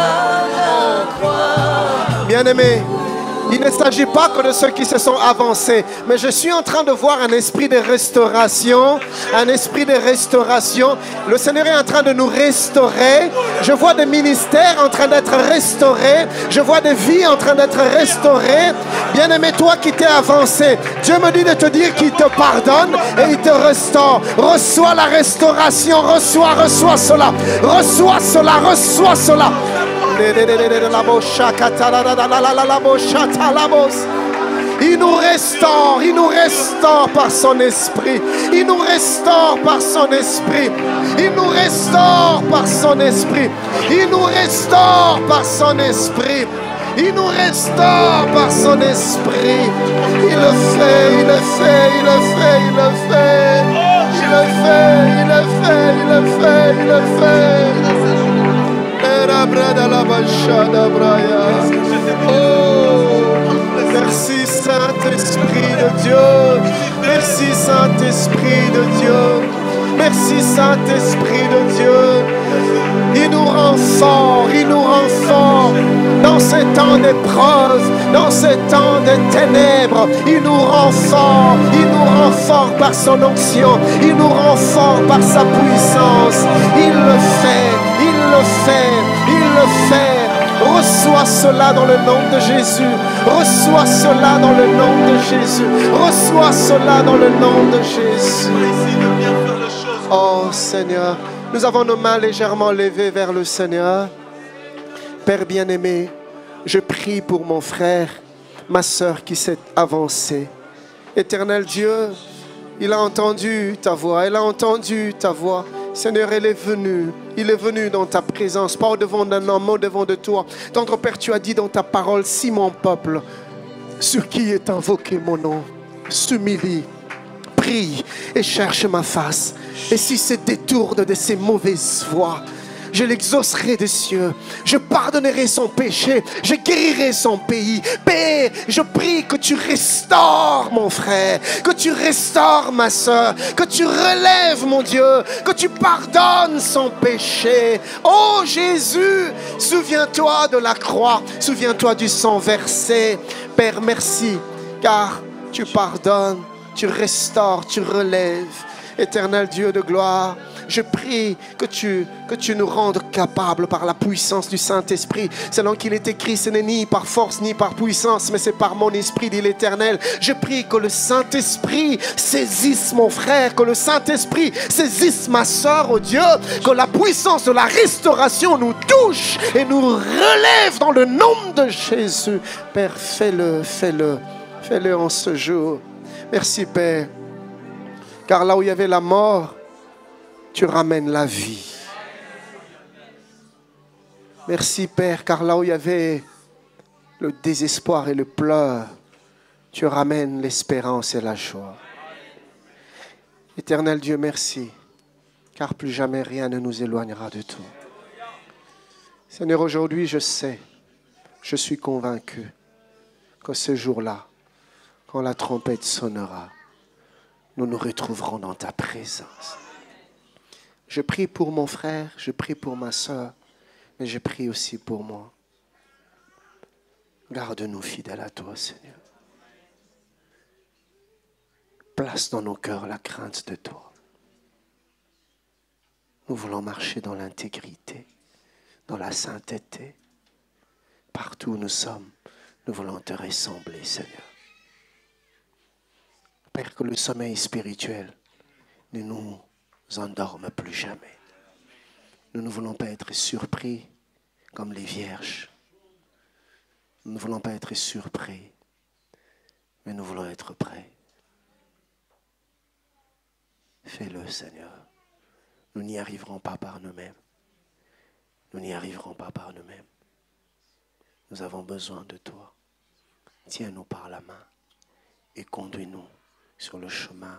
la croix. Bien-aimé. Il ne s'agit pas que de ceux qui se sont avancés, mais je suis en train de voir un esprit de restauration, un esprit de restauration. Le Seigneur est en train de nous restaurer. Je vois des ministères en train d'être restaurés. Je vois des vies en train d'être restaurées. Bien-aimé, toi qui t'es avancé, Dieu me dit de te dire qu'il te pardonne et il te restaure. Reçois la restauration, reçois, reçois cela, reçois cela, reçois cela. Il nous restaure, il nous restaure par son esprit. Il nous restaure par son esprit. Il nous restaure par son esprit. Il nous restaure par son esprit. Il nous restaure par son esprit. Il le fait, il le fait, il le fait, il le fait. Il le fait, il le fait, il le fait, il le fait. Oh, merci Saint-Esprit de Dieu. Merci Saint-Esprit de Dieu. Merci Saint-Esprit de Dieu. Il nous rend fort, il nous rend fort. Dans ces temps d'épreuve, dans ces temps de ténèbres, il nous rend fort, il nous rend fort par son onction, il nous rend fort par sa puissance. Il le fait, il le fait, il le fait. Reçois cela dans le nom de Jésus. Reçois cela dans le nom de Jésus. Reçois cela dans le nom de Jésus. Oh Seigneur, nous avons nos mains légèrement levées vers le Seigneur. Père bien-aimé, je prie pour mon frère, ma sœur qui s'est avancée. Éternel Dieu, il a entendu ta voix, elle a entendu ta voix. Seigneur, elle est venue, il est venu dans ta présence, pas au devant d'un homme, au devant de toi. Tendre Père, tu as dit dans ta parole, si mon peuple, sur qui est invoqué mon nom, s'humilie, prie et cherche ma face. Et si se détourne de ses mauvaises voies, je l'exaucerai des cieux, je pardonnerai son péché, je guérirai son pays. Père, je prie que tu restaures mon frère, que tu restaures ma soeur, que tu relèves mon Dieu, que tu pardonnes son péché. Oh Jésus, souviens-toi de la croix, souviens-toi du sang versé. Père, merci, car tu pardonnes, tu restaures, tu relèves. Éternel Dieu de gloire, je prie que tu, que tu nous rendes capables par la puissance du Saint-Esprit. Selon qu'il est écrit, ce n'est ni par force ni par puissance, mais c'est par mon esprit, dit l'Éternel. Je prie que le Saint-Esprit saisisse mon frère, que le Saint-Esprit saisisse ma soeur, oh Dieu, que la puissance de la restauration nous touche et nous relève dans le nom de Jésus. Père, fais-le, fais-le, fais-le en ce jour. Merci, Père. Car là où il y avait la mort, tu ramènes la vie. Merci Père, car là où il y avait le désespoir et le pleur, tu ramènes l'espérance et la joie. Éternel Dieu, merci, car plus jamais rien ne nous éloignera de toi. Seigneur, aujourd'hui, je sais, je suis convaincu que ce jour-là, quand la trompette sonnera, nous nous retrouverons dans ta présence. Je prie pour mon frère, je prie pour ma soeur, mais je prie aussi pour moi. Garde-nous fidèles à toi, Seigneur. Place dans nos cœurs la crainte de toi. Nous voulons marcher dans l'intégrité, dans la sainteté. Partout où nous sommes, nous voulons te ressembler, Seigneur. Père, que le sommeil spirituel ne nous endorme plus jamais. Nous ne voulons pas être surpris comme les vierges. Nous ne voulons pas être surpris, mais nous voulons être prêts. Fais-le, Seigneur. Nous n'y arriverons pas par nous-mêmes. Nous n'y arriverons pas par nous-mêmes. Nous avons besoin de toi. Tiens-nous par la main et conduis-nous sur le chemin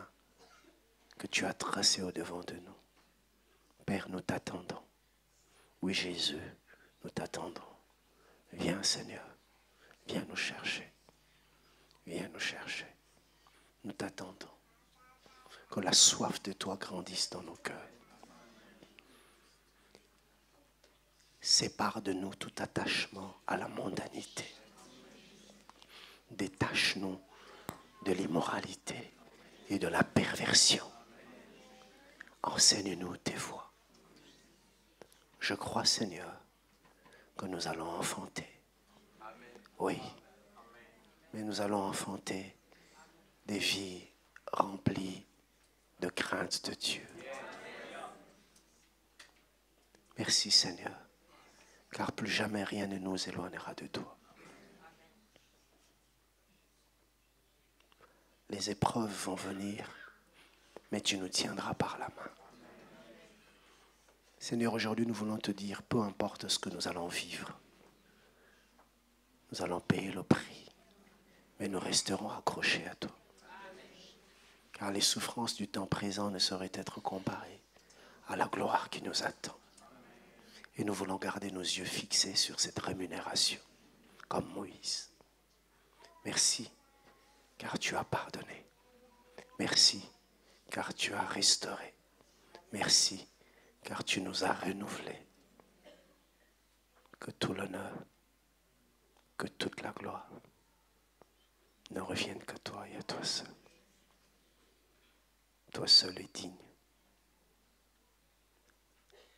que tu as tracé au-devant de nous. Père, nous t'attendons. Oui, Jésus, nous t'attendons. Viens, Seigneur, viens nous chercher. Viens nous chercher. Nous t'attendons. Que la soif de toi grandisse dans nos cœurs. Sépare de nous tout attachement à la mondanité. Détache-nous de l'immoralité et de la perversion. Enseigne-nous tes voies. Je crois, Seigneur, que nous allons enfanter. Oui, mais nous allons enfanter des vies remplies de crainte de Dieu. Merci, Seigneur, car plus jamais rien ne nous éloignera de toi. les épreuves vont venir, mais tu nous tiendras par la main. Seigneur, aujourd'hui, nous voulons te dire, peu importe ce que nous allons vivre, nous allons payer le prix, mais nous resterons accrochés à toi. Car les souffrances du temps présent ne sauraient être comparées à la gloire qui nous attend. Et nous voulons garder nos yeux fixés sur cette rémunération, comme Moïse. Merci, car tu as pardonné. Merci, car tu as restauré. Merci, car tu nous as renouvelés. Que tout l'honneur, que toute la gloire ne revienne qu'à toi et à toi seul. Toi seul est digne.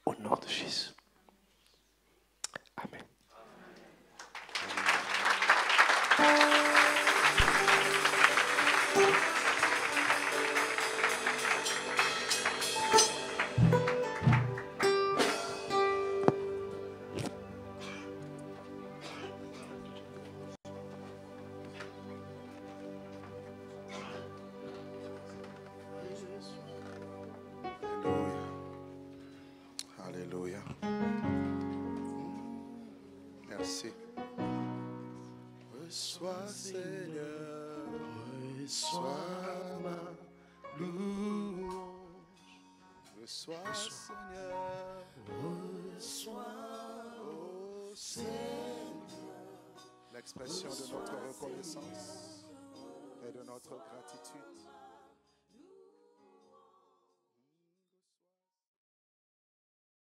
Au nom de Jésus. Amen. L'expression de notre reconnaissance et de notre gratitude.